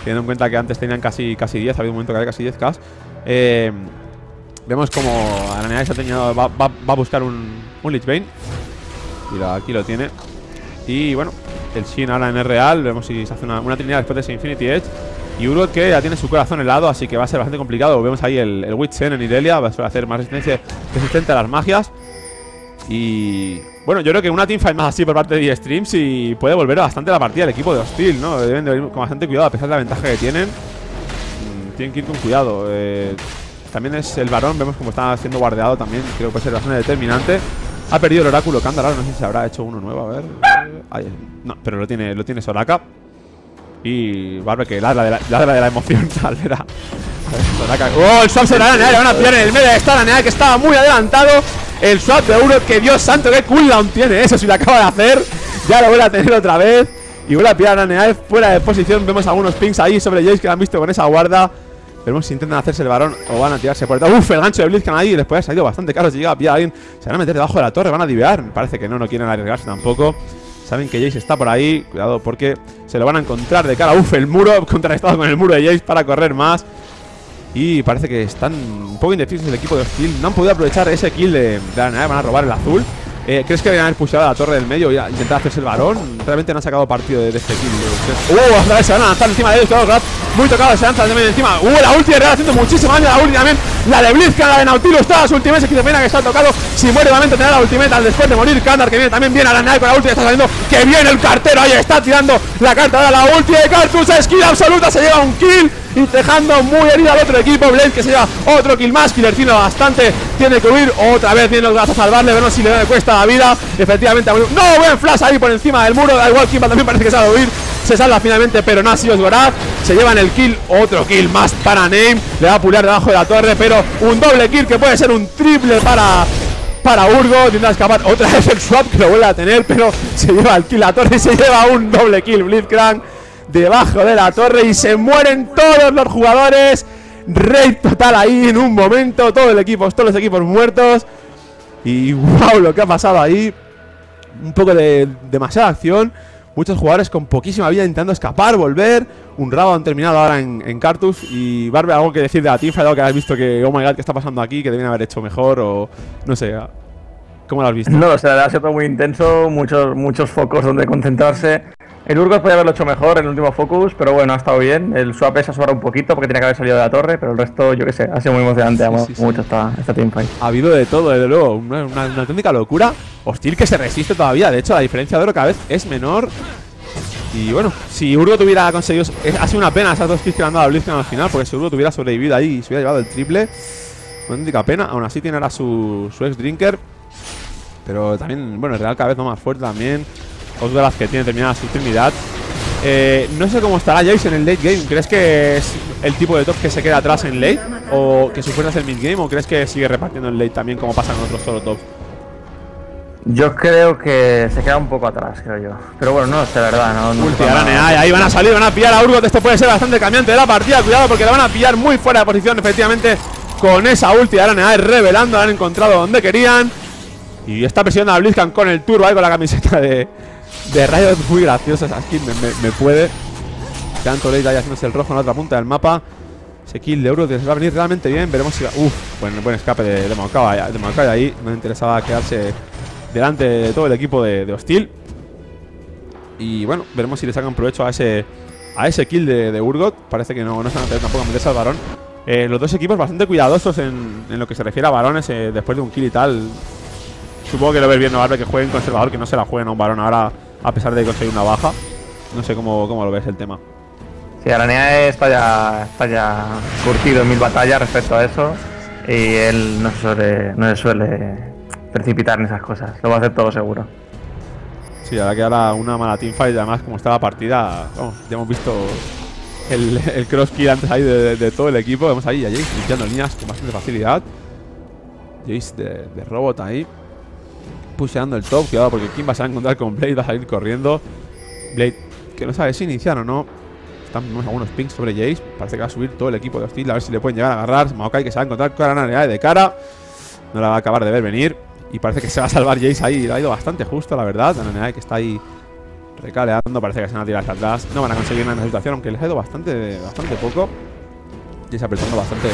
teniendo en cuenta que antes tenían casi 10, ha habido un momento que había casi 10K. Vemos como Araneae se ha tenido, va a buscar un Lich Bane. Y aquí lo tiene. Y bueno, el Shin ahora en real, vemos si se hace una trinidad después de ese Infinity Edge. Y Urgot que ya tiene su corazón helado, así que va a ser bastante complicado. Vemos ahí el Witchen en Irelia, va a hacer más resistente a las magias. Y... Bueno, yo creo que una teamfight más así por parte de Streams y puede volver bastante la partida del equipo de Hostil, ¿no? Deben de venir con bastante cuidado a pesar de la ventaja que tienen. Tienen que ir con cuidado. También es el varón, vemos como está siendo guardeado también. Creo que puede ser bastante determinante. Ha perdido el oráculo Kandar, no sé si se habrá hecho uno nuevo, a ver. Ay, no, pero lo tiene Soraka. Y Barbe que ladra de la emoción al ver a Soraka. ¡Oh! El swap se la Araneae, le van a pillar en el medio. Está Araneae que estaba muy adelantado. El swap de Urgot, que Dios santo, que cooldown tiene eso, si lo acaba de hacer. Ya lo voy a tener otra vez. Y voy a pillar a Araneae fuera de posición. Vemos algunos pings ahí sobre Jace que lo han visto con esa guarda. Veremos si intentan hacerse el varón o van a tirarse por detrás. Uff, el gancho de Blitzcrank ahí. Les puede haber salido bastante caro si llega a pillar a alguien. Se van a meter debajo de la torre, van a divear. Parece que no quieren arriesgarse tampoco. Saben que Jace está por ahí. Cuidado porque se lo van a encontrar de cara. Uff, el muro contrarrestado con el muro de Jace para correr más. Y parece que están un poco indecisos el equipo de Hostil. No han podido aprovechar ese kill de Araneae. Van a robar el azul. ¿Crees que deberían haber pushado a la torre del medio y intentar hacerse el varón? Realmente no han sacado partido de este kill. Otra vez se van a lanzar encima de ellos. Claro, muy tocado, se lanzan también encima. La ulti de Real haciendo muchísimo daño. La ulti también. La de Blitzcrank, la de Nautilus. Todas las ultimates de Esquizofrenia que se han tocado. Si muere nuevamente tendrá la ultimate al después de morir. Kandar que viene también. Viene Araneae con la ulti que está saliendo. Que viene el cartero. Ahí está tirando la carta. Da la ulti de Karthus. Skill absoluta. Se lleva un kill. Y dejando muy herida al otro equipo. Blade que se lleva otro kill más. Killercino bastante. Tiene que huir. Otra vez viene el brazo a salvarle. Veremos si le cuesta la vida. Efectivamente. No, buen flash ahí por encima del muro. Da igual, Kimba también parece que sabe huir. Se salva finalmente, pero no ha sido Osgorath. Se llevan el kill. Otro kill más para Name. Le va a pular debajo de la torre. Pero un doble kill que puede ser un triple para Urgot. Tiene que escapar otra vez el swap que lo vuelve a tener. Pero se lleva el kill a la torre y se lleva un doble kill. Blitzcrank debajo de la torre y se mueren todos los jugadores. Raid total ahí en un momento. Todos los equipos muertos. Y wow, lo que ha pasado ahí. Un poco de demasiada acción. Muchos jugadores con poquísima vida intentando escapar, volver. Un round terminado ahora en Karthus. Y Barbe, algo que decir de la teamfight, algo que has visto que, oh my god, ¿qué está pasando aquí? Que debían haber hecho mejor o no sé. ¿Cómo lo has visto? No, o sea, ha sido muy intenso, muchos focos donde concentrarse. El Urgot podía haberlo hecho mejor en el último focus, pero bueno, ha estado bien. El swap se ha sobrado un poquito porque tenía que haber salido de la torre, pero el resto, yo qué sé, ha sido muy emocionante. Sí. Mucho esta teamfight. Ha habido de todo, desde luego. Una auténtica locura. Hostil que se resiste todavía. De hecho, la diferencia de oro cada vez es menor. Y bueno, si Urgot hubiera conseguido... Ha sido una pena esas 2 kills que le han dado a Blitzcrank al final, porque si Urgot hubiera sobrevivido ahí y se hubiera llevado el triple, una auténtica pena. Aún así tiene ahora su ex-drinker. Pero también, bueno, el Real cada vez va más fuerte también. Osgorath que tiene terminada su trinidad. No sé cómo estará Jace en el late game. ¿Crees que es el tipo de top que se queda atrás en late? ¿O que supuestas el mid game? ¿O crees que sigue repartiendo en late también como pasa en otros solo tops? Yo creo que se queda un poco atrás, creo yo. Pero bueno, no sé, la verdad. No Ulti, Araneae, ahí van a salir, van a pillar a Urgot. Esto puede ser bastante cambiante de la partida. Cuidado porque la van a pillar muy fuera de posición, efectivamente. Con esa ulti de Araneae revelando, la han encontrado donde querían. Y está presionando a Blitzcrank con el turbo ahí con la camiseta de rayos muy graciosa. Esa skin me puede. Tanto Blade ahí haciéndose el rojo en la otra punta del mapa. Ese kill de Urgot les va a venir realmente bien. Veremos si va. Uff, buen escape de Maokaba. De Maokaba ahí no le interesaba quedarse delante de todo el equipo de Hostil. Y bueno, veremos si le sacan provecho a ese kill de Urgot. Parece que no se van a tener tampoco a meterse al varón. Los dos equipos bastante cuidadosos en lo que se refiere a varones, después de un kill y tal. Supongo que lo ves viendo, Barbe, que jueguen conservador, que no se la jueguen a un varón ahora, a pesar de conseguir una baja. No sé cómo lo ves el tema. Sí, Araneae está ya curtido en mil batallas respecto a eso. Y él no se suele precipitar en esas cosas. Lo va a hacer todo seguro. Sí, ahora que ahora una mala teamfight, además, como está la partida, ya hemos visto el cross kill antes ahí de todo el equipo. Vemos ahí a Jace limpiando líneas con bastante facilidad. Jace de robot ahí, pusheando el top. Cuidado, porque Kimba se va a encontrar con Blade, va a salir corriendo. Blade, que no sabe si iniciar o no. Están algunos pings sobre Jace. Parece que va a subir todo el equipo de Hostil, a ver si le pueden llegar a agarrar. Maokai, que se va a encontrar con Araneae de cara. No la va a acabar de ver venir. Y parece que se va a salvar Jace ahí. La ha ido bastante justo, la verdad. Araneae, que está ahí recaleando. Parece que se van a tirar hacia atrás. No van a conseguir una situación, aunque les ha ido bastante poco. Jace apretando bastante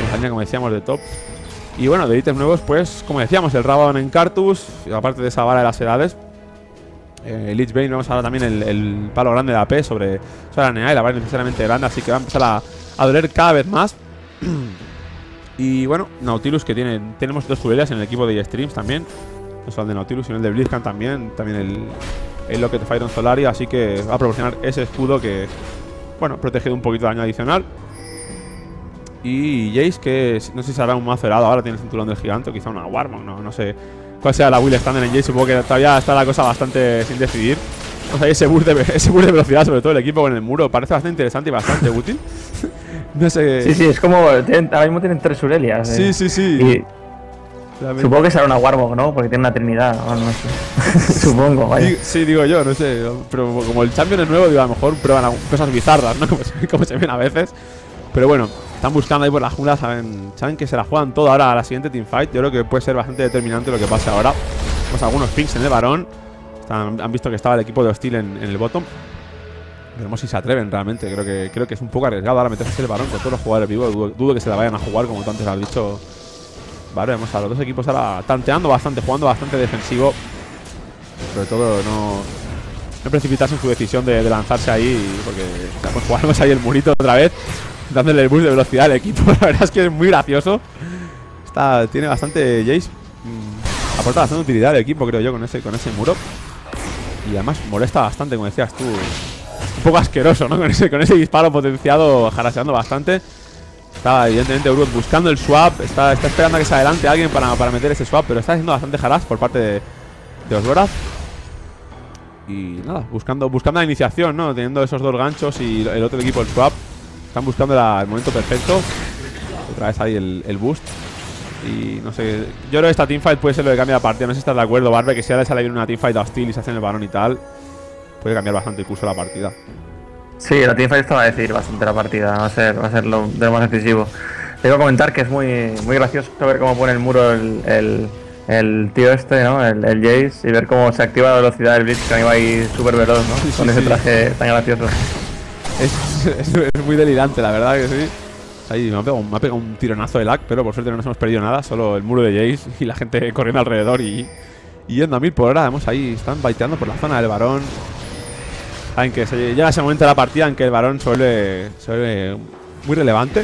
compañía, como decíamos, de top. Y bueno, de ítems nuevos, pues, como decíamos, el Rabadon en Cartus. Aparte de esa vara de las edades. Lich Bane, vemos ahora también el palo grande de AP sobre Araneae. La vara necesariamente grande, así que va a empezar a doler cada vez más. Y bueno, Nautilus, que tenemos dos subeleas en el equipo de Streams también. No solo el de Nautilus, sino el de Blizzcan también el Locket Fire on Solari. Así que va a proporcionar ese escudo que, bueno, protege de un poquito de daño adicional. Y Jace, que no sé si será un mazo helado, ahora tiene el cinturón del gigante, o quizá una Warmog, no sé cuál sea la build estándar en Jace. Supongo que todavía está la cosa bastante sin decidir. O sea, ese burst de velocidad, sobre todo el equipo con el muro, parece bastante interesante y bastante útil. No sé. Sí, es como. Ahora mismo tienen tres Urelias. Sí. Supongo que será una Warmog, ¿no? Porque tiene una Trinidad, o no sé. Supongo, vaya. Sí, digo yo, no sé. Pero como el Champion es nuevo, digo, a lo mejor prueban cosas bizarras, ¿no? Como se ven a veces. Pero bueno, están buscando ahí por la jungla, saben, que se la juegan todo ahora a la siguiente teamfight. Yo creo que puede ser bastante determinante lo que pase ahora. Pues algunos pings en el varón. Han visto que estaba el equipo de Hostil en el bottom. Veremos si se atreven realmente. Creo que es un poco arriesgado ahora meterse el varón con todos los jugadores vivos. Dudo que se la vayan a jugar, como tú antes has dicho. Vale, vemos a los dos equipos ahora tanteando bastante, jugando bastante defensivo. Sobre todo no precipitarse en su decisión de lanzarse ahí, porque pues, jugamos ahí el murito otra vez, dándole el boost de velocidad al equipo. La verdad es que es muy gracioso. Tiene bastante Jace. Aporta bastante utilidad al equipo, creo yo, con ese muro. Y además molesta bastante, como decías tú. Un poco asqueroso, ¿no? Con ese disparo potenciado, jaraseando bastante. Está evidentemente Urgot buscando el swap. Está esperando a que se adelante alguien para meter ese swap. Pero está haciendo bastante jaras por parte de Osgorath. Y nada, buscando la iniciación, ¿no? Teniendo esos dos ganchos y el otro equipo el swap. Están buscando el momento perfecto. Otra vez ahí el boost. Y no sé, yo creo que esta teamfight puede ser lo que cambia la partida. No sé si estás de acuerdo, Barbe, que si ahora sale bien una teamfight Hostil y se hacen el varón y tal, puede cambiar bastante el curso de la partida. Sí, la teamfight esto va a decir bastante la partida. Va a ser de lo más decisivo. Te iba a comentar que es muy gracioso ver cómo pone el muro el tío este, ¿no? El Jace. Y ver cómo se activa la velocidad del Blitz, que iba ahí súper veloz, ¿no? Sí, con ese traje tan gracioso. Es muy delirante, la verdad que sí. Ahí me ha pegado un tironazo de lag, pero por suerte no nos hemos perdido nada. Solo el muro de Jace y la gente corriendo alrededor y yendo a 1000 por hora. Vemos ahí, están baiteando por la zona del varón. Saben que llega ese momento de la partida en que el varón se vuelve muy relevante.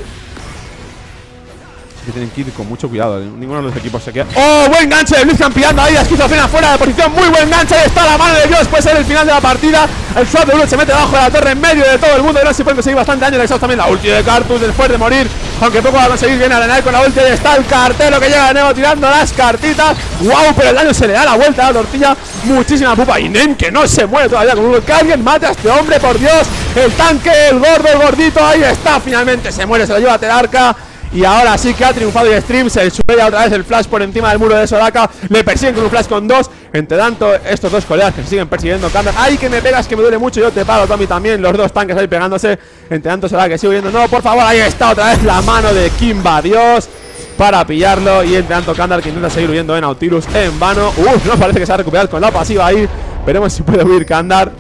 Así que tienen que ir con mucho cuidado. Ninguno de los equipos se queda. ¡Oh, buen gancho de Blitz campeando! Ahí la Esquizofrenia fuera de posición. Muy buen gancho. Ahí está la mano de Dios. Puede ser el final de la partida. El swap de Blitz se mete debajo de la torre en medio de todo el mundo. Y no se puede conseguir bastante daño. El exhaust también. La ulti de Cartus después de morir. Aunque poco va a conseguir bien Araneae con la ulti. Ahí está el cartero que llega de nuevo tirando las cartitas. ¡Wow! Pero el daño se le da la vuelta a la tortilla. Muchísima pupa. Y Nen, que no se muere todavía con uno. Que alguien mate a este hombre, por Dios. El tanque, el gordito. Ahí está. Finalmente se muere. Se lo lleva a Terarca. Y ahora sí que ha triunfado el Streams. Se supera otra vez el flash por encima del muro de Soraka. Le persiguen con un flash con dos. Entre tanto, estos dos colegas que se siguen persiguiendo. Kandar, ¡ay, que me pegas, que me duele mucho! Yo te paro, Tommy, también. Los dos tanques ahí pegándose. Entre tanto, Soraka que sigue huyendo. No, por favor, ahí está otra vez la mano de Kimba Dios para pillarlo. Y entre tanto, Kandar, que intenta seguir huyendo de Nautilus en vano. No parece que se ha recuperado con la pasiva ahí. Veremos si puede huir Kandar.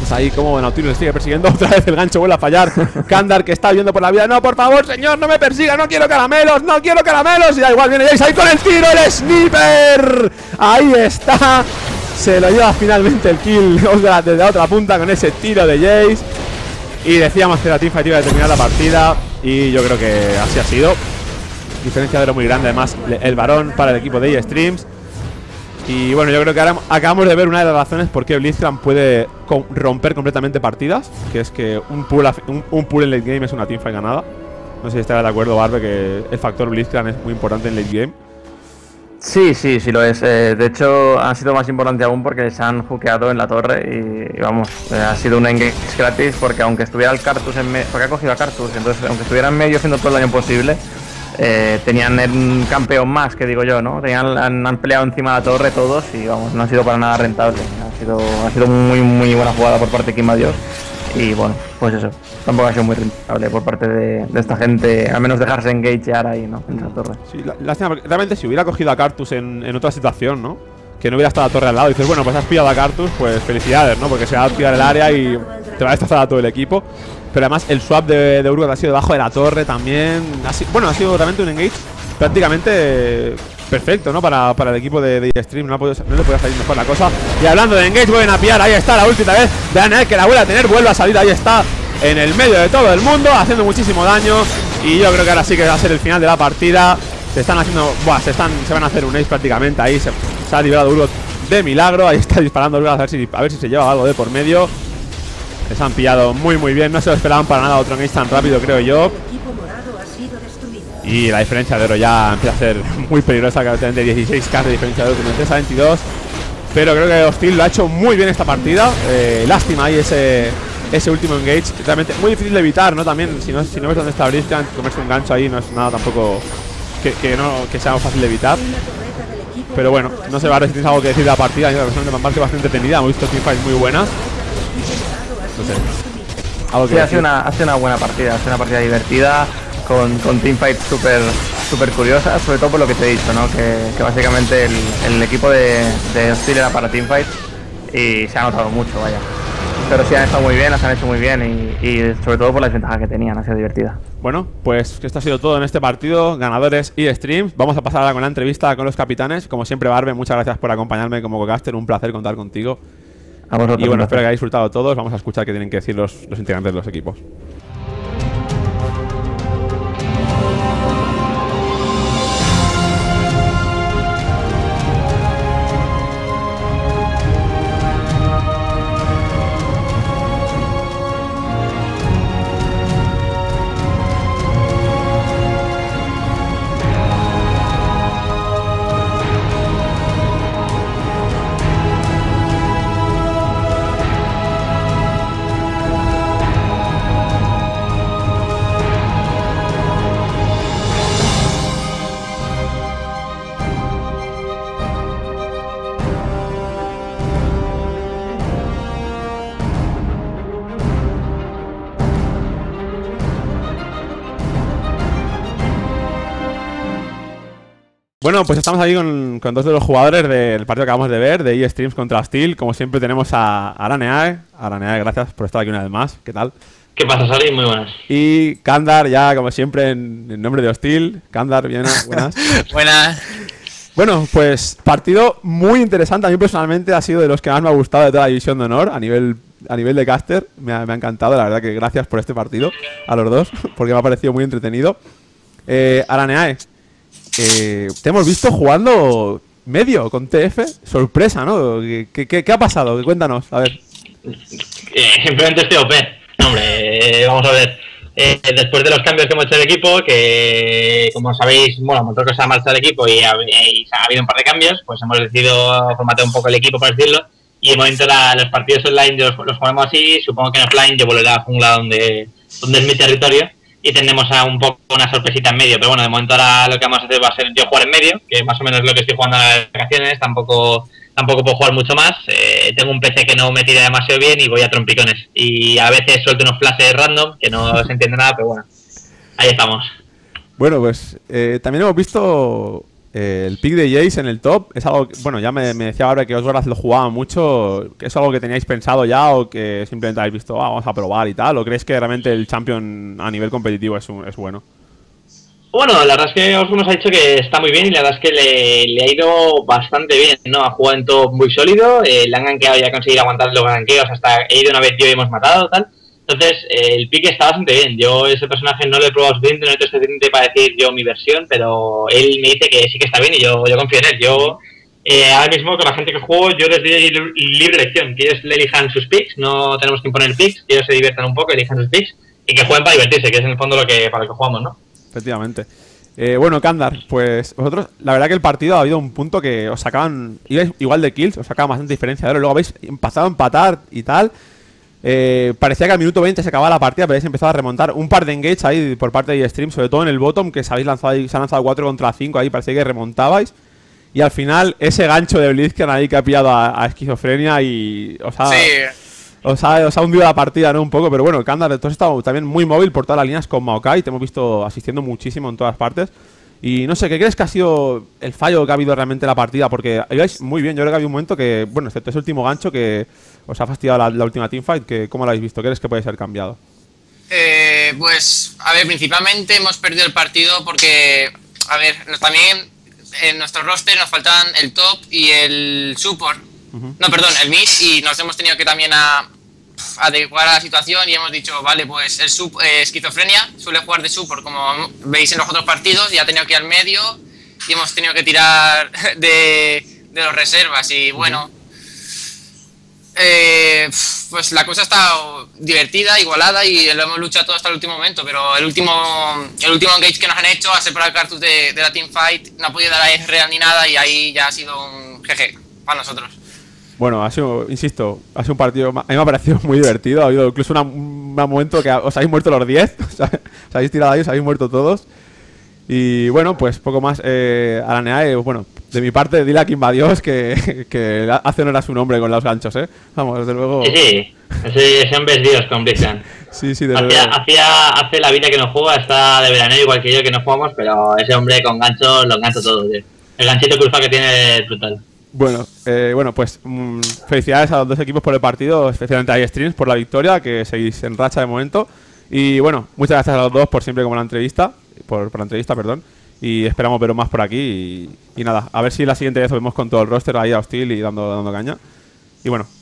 Pues ahí como Nautilus sigue persiguiendo. Otra vez el gancho vuelve a fallar. Kandar, que está viendo por la vida. No, por favor, señor, no me persiga. No quiero caramelos, no quiero caramelos. Y da igual, viene Jace ahí con el tiro, el sniper. Ahí está. Se lo lleva finalmente el kill desde la otra punta con ese tiro de Jace. Y decíamos que la teamfight iba a terminar la partida. Y yo creo que así ha sido. Diferenciadero muy grande, además, el varón para el equipo de eStreams. Y bueno, yo creo que ahora acabamos de ver una de las razones por qué Blitzcrank puede romper completamente partidas, que es que un pull en late game es una teamfight ganada. No sé si estará de acuerdo, Barbe, que el factor Blitzcrank es muy importante en late game. Sí, sí, sí lo es. De hecho, ha sido más importante aún porque se han hookeado en la torre y vamos, ha sido un engage gratis porque aunque estuviera el Karthus en medio, porque ha cogido a Karthus, entonces aunque estuviera en medio haciendo todo el daño posible, tenían un campeón más, que digo yo, ¿no? Han peleado encima de la torre todos y vamos, no ha sido para nada rentable. Ha sido muy, muy buena jugada por parte de Kimba Dios y bueno, pues eso, tampoco ha sido muy rentable por parte de esta gente, al menos dejarse engagear ahí, ¿no? En la torre. Sí, lástima, porque realmente si hubiera cogido a Karthus en otra situación, ¿no? Que no hubiera estado la torre al lado y dices, bueno, pues has pillado a Karthus, pues felicidades, ¿no? Porque se va a activar el área y te va a destrozar a todo el equipo. Pero además el swap de Urgot ha sido debajo de la torre también. Bueno, ha sido realmente un engage prácticamente perfecto, ¿no? Para el equipo de eStream. No le podía salir mejor la cosa. Y hablando de engage, vuelven a pillar. Ahí está la última vez de Araneae, que la vuelve a tener. Vuelve a salir. Ahí está, en el medio de todo el mundo, haciendo muchísimo daño. Y yo creo que ahora sí que va a ser el final de la partida. Se están haciendo... Buah, se van a hacer un ace prácticamente. Ahí se ha liberado Urgot de milagro. Ahí está disparando Urgot a ver si se lleva algo de por medio. Les han pillado muy muy bien, no se lo esperaban para nada otro engage tan rápido, creo yo. Y la diferencia de oro ya empieza a ser muy peligrosa, que de 16k de diferencia de oro con 3 a 22. Pero creo que Hostil lo ha hecho muy bien esta partida. Lástima ahí ese último engage, realmente muy difícil de evitar, ¿no? También, si no ves dónde está Blitzcrank, comerse un gancho ahí no es nada tampoco que sea fácil de evitar. Pero bueno, no sé, Barbe, si tienes algo que decir de la partida. Yo la persona de Van Barbe bastante entretenida, hemos visto teamfights muy buenas. No sé. Sí, ha sido una buena partida, ha sido una partida divertida, con teamfights súper curiosas, sobre todo por lo que te he dicho, ¿no? Que básicamente el equipo de Hostil era para teamfights y se ha notado mucho, vaya. Pero sí han estado muy bien, las han hecho muy bien y sobre todo por las ventajas que tenían, ha sido divertida. Bueno, pues esto ha sido todo en este partido, ganadores y streams. Vamos a pasar ahora con la entrevista con los capitanes. Como siempre, Barbe, muchas gracias por acompañarme como co-caster, un placer contar contigo. Y bueno, espero que hayáis disfrutado todos. Vamos a escuchar qué tienen que decir los integrantes de los equipos. Bueno, pues estamos aquí con dos de los jugadores del partido que acabamos de ver, de eStreams contra Hostil. Como siempre tenemos a Araneae. Araneae, gracias por estar aquí una vez más. ¿Qué tal? ¿Qué pasa, Sharin? Muy buenas. Y Kandar, ya como siempre, en nombre de Hostil. Kandar, bien, buenas. Buenas. Bueno, pues partido muy interesante. A mí personalmente ha sido de los que más me ha gustado de toda la División de Honor a nivel de caster. Me ha encantado, la verdad que gracias por este partido a los dos, porque me ha parecido muy entretenido. Araneae. Te hemos visto jugando medio con TF, sorpresa, ¿no? ¿Qué ha pasado? Cuéntanos, a ver. Simplemente estoy OP. No, hombre, vamos a ver. Después de los cambios que hemos hecho el equipo, que como sabéis, bueno, montón que se ha marchado el equipo y ha habido un par de cambios, pues hemos decidido formatear un poco el equipo, por decirlo. Y de momento los partidos online los jugamos así. Supongo que en offline yo volveré a la jungla donde es mi territorio. Y tenemos a un poco una sorpresita en medio, pero bueno, de momento ahora lo que vamos a hacer va a ser yo jugar en medio, que más o menos es lo que estoy jugando en las vacaciones, tampoco puedo jugar mucho más. Tengo un PC que no me tira demasiado bien y voy a trompicones. Y a veces suelto unos flashes random, que no se entiende nada, pero bueno, ahí estamos. Bueno, pues también hemos visto el pick de Jace en el top. Es algo que, bueno, ya me decía Barbe que Osgorath lo jugaba mucho. ¿Es algo que teníais pensado ya o que simplemente habéis visto, vamos a probar y tal? ¿O creéis que realmente el champion a nivel competitivo es bueno? Bueno, la verdad es que Osgo nos ha dicho que está muy bien y la verdad es que le ha ido bastante bien, ¿no? Ha jugado en top muy sólido, le han gankeado y ha conseguido aguantar los gankeos hasta he ido una vez yo y hemos matado, tal. Entonces, el pique está bastante bien. Yo ese personaje no lo he probado suficiente, no he hecho suficiente para decir yo mi versión, pero él me dice que sí que está bien y yo confío en él. Yo ahora mismo con la gente que juego, yo les doy libre elección, que ellos le elijan sus picks, no tenemos que imponer picks, que ellos se diviertan un poco, elijan sus picks y que jueguen para divertirse, que es en el fondo lo que para lo que jugamos, ¿no? Efectivamente. Bueno, Kandar, pues vosotros, la verdad que el partido ha habido un punto que os sacaban, ibais igual de kills, os sacaban bastante diferencia, pero luego habéis pasado a empatar y tal. Parecía que al minuto 20 se acababa la partida, pero habéis empezado a remontar un par de engage ahí por parte de stream, sobre todo en el bottom, que se habéis lanzado ahí, se han lanzado 4 contra 5 ahí, parecía que remontabais. Y al final, ese gancho de Blitzkrieg ahí que ha pillado a Esquizofrenia y os ha hundido la partida, ¿no? Un poco, pero bueno, Kandar, tú has estado también muy móvil por todas las líneas con Maokai, te hemos visto asistiendo muchísimo en todas partes. Y no sé, ¿qué crees que ha sido el fallo que ha habido realmente en la partida? Porque ibais muy bien, yo creo que había un momento que, bueno, excepto ese último gancho que os ha fastidiado la última teamfight, que, ¿cómo lo habéis visto? ¿Qué crees que puede ser cambiado? Pues, a ver, principalmente hemos perdido el partido porque, a ver, también en nuestro roster nos faltaban el top y el support. No, perdón, el mid, y nos hemos tenido que también adecuar a la situación y hemos dicho, vale, pues el Esquizofrenia suele jugar de support, como veis en los otros partidos, y ha tenido que ir al medio y hemos tenido que tirar de los reservas y bueno, pues la cosa ha estado divertida, igualada y lo hemos luchado todo hasta el último momento, pero el último engage que nos han hecho a separar el cartus de la teamfight no ha podido dar a real ni nada y ahí ya ha sido un GG para nosotros. Bueno, ha sido, insisto, ha sido un partido, a mí me ha parecido muy divertido, ha habido incluso un momento que os habéis muerto los 10, os habéis tirado ahí, os habéis muerto todos. Y bueno, pues poco más, Araneae, bueno, de mi parte dile a Kimba Dios que hace honor a su nombre con los ganchos, ¿eh? Vamos, desde luego... Sí, ese hombre es Dios con Blitzkrieg. Sí, desde luego. Hace la vida que no juega, está de veraneo igual que yo que no jugamos, pero ese hombre con ganchos lo engancha todo, tío. El ganchito cruzado que tiene es brutal. Bueno, pues felicidades a los dos equipos por el partido, especialmente a iStreams por la victoria, que seguís en racha de momento. Y bueno, muchas gracias a los dos por siempre como la entrevista, perdón. Y esperamos veros más por aquí y nada, a ver si la siguiente vez os vemos con todo el roster ahí a Hostil y dando caña. Y bueno,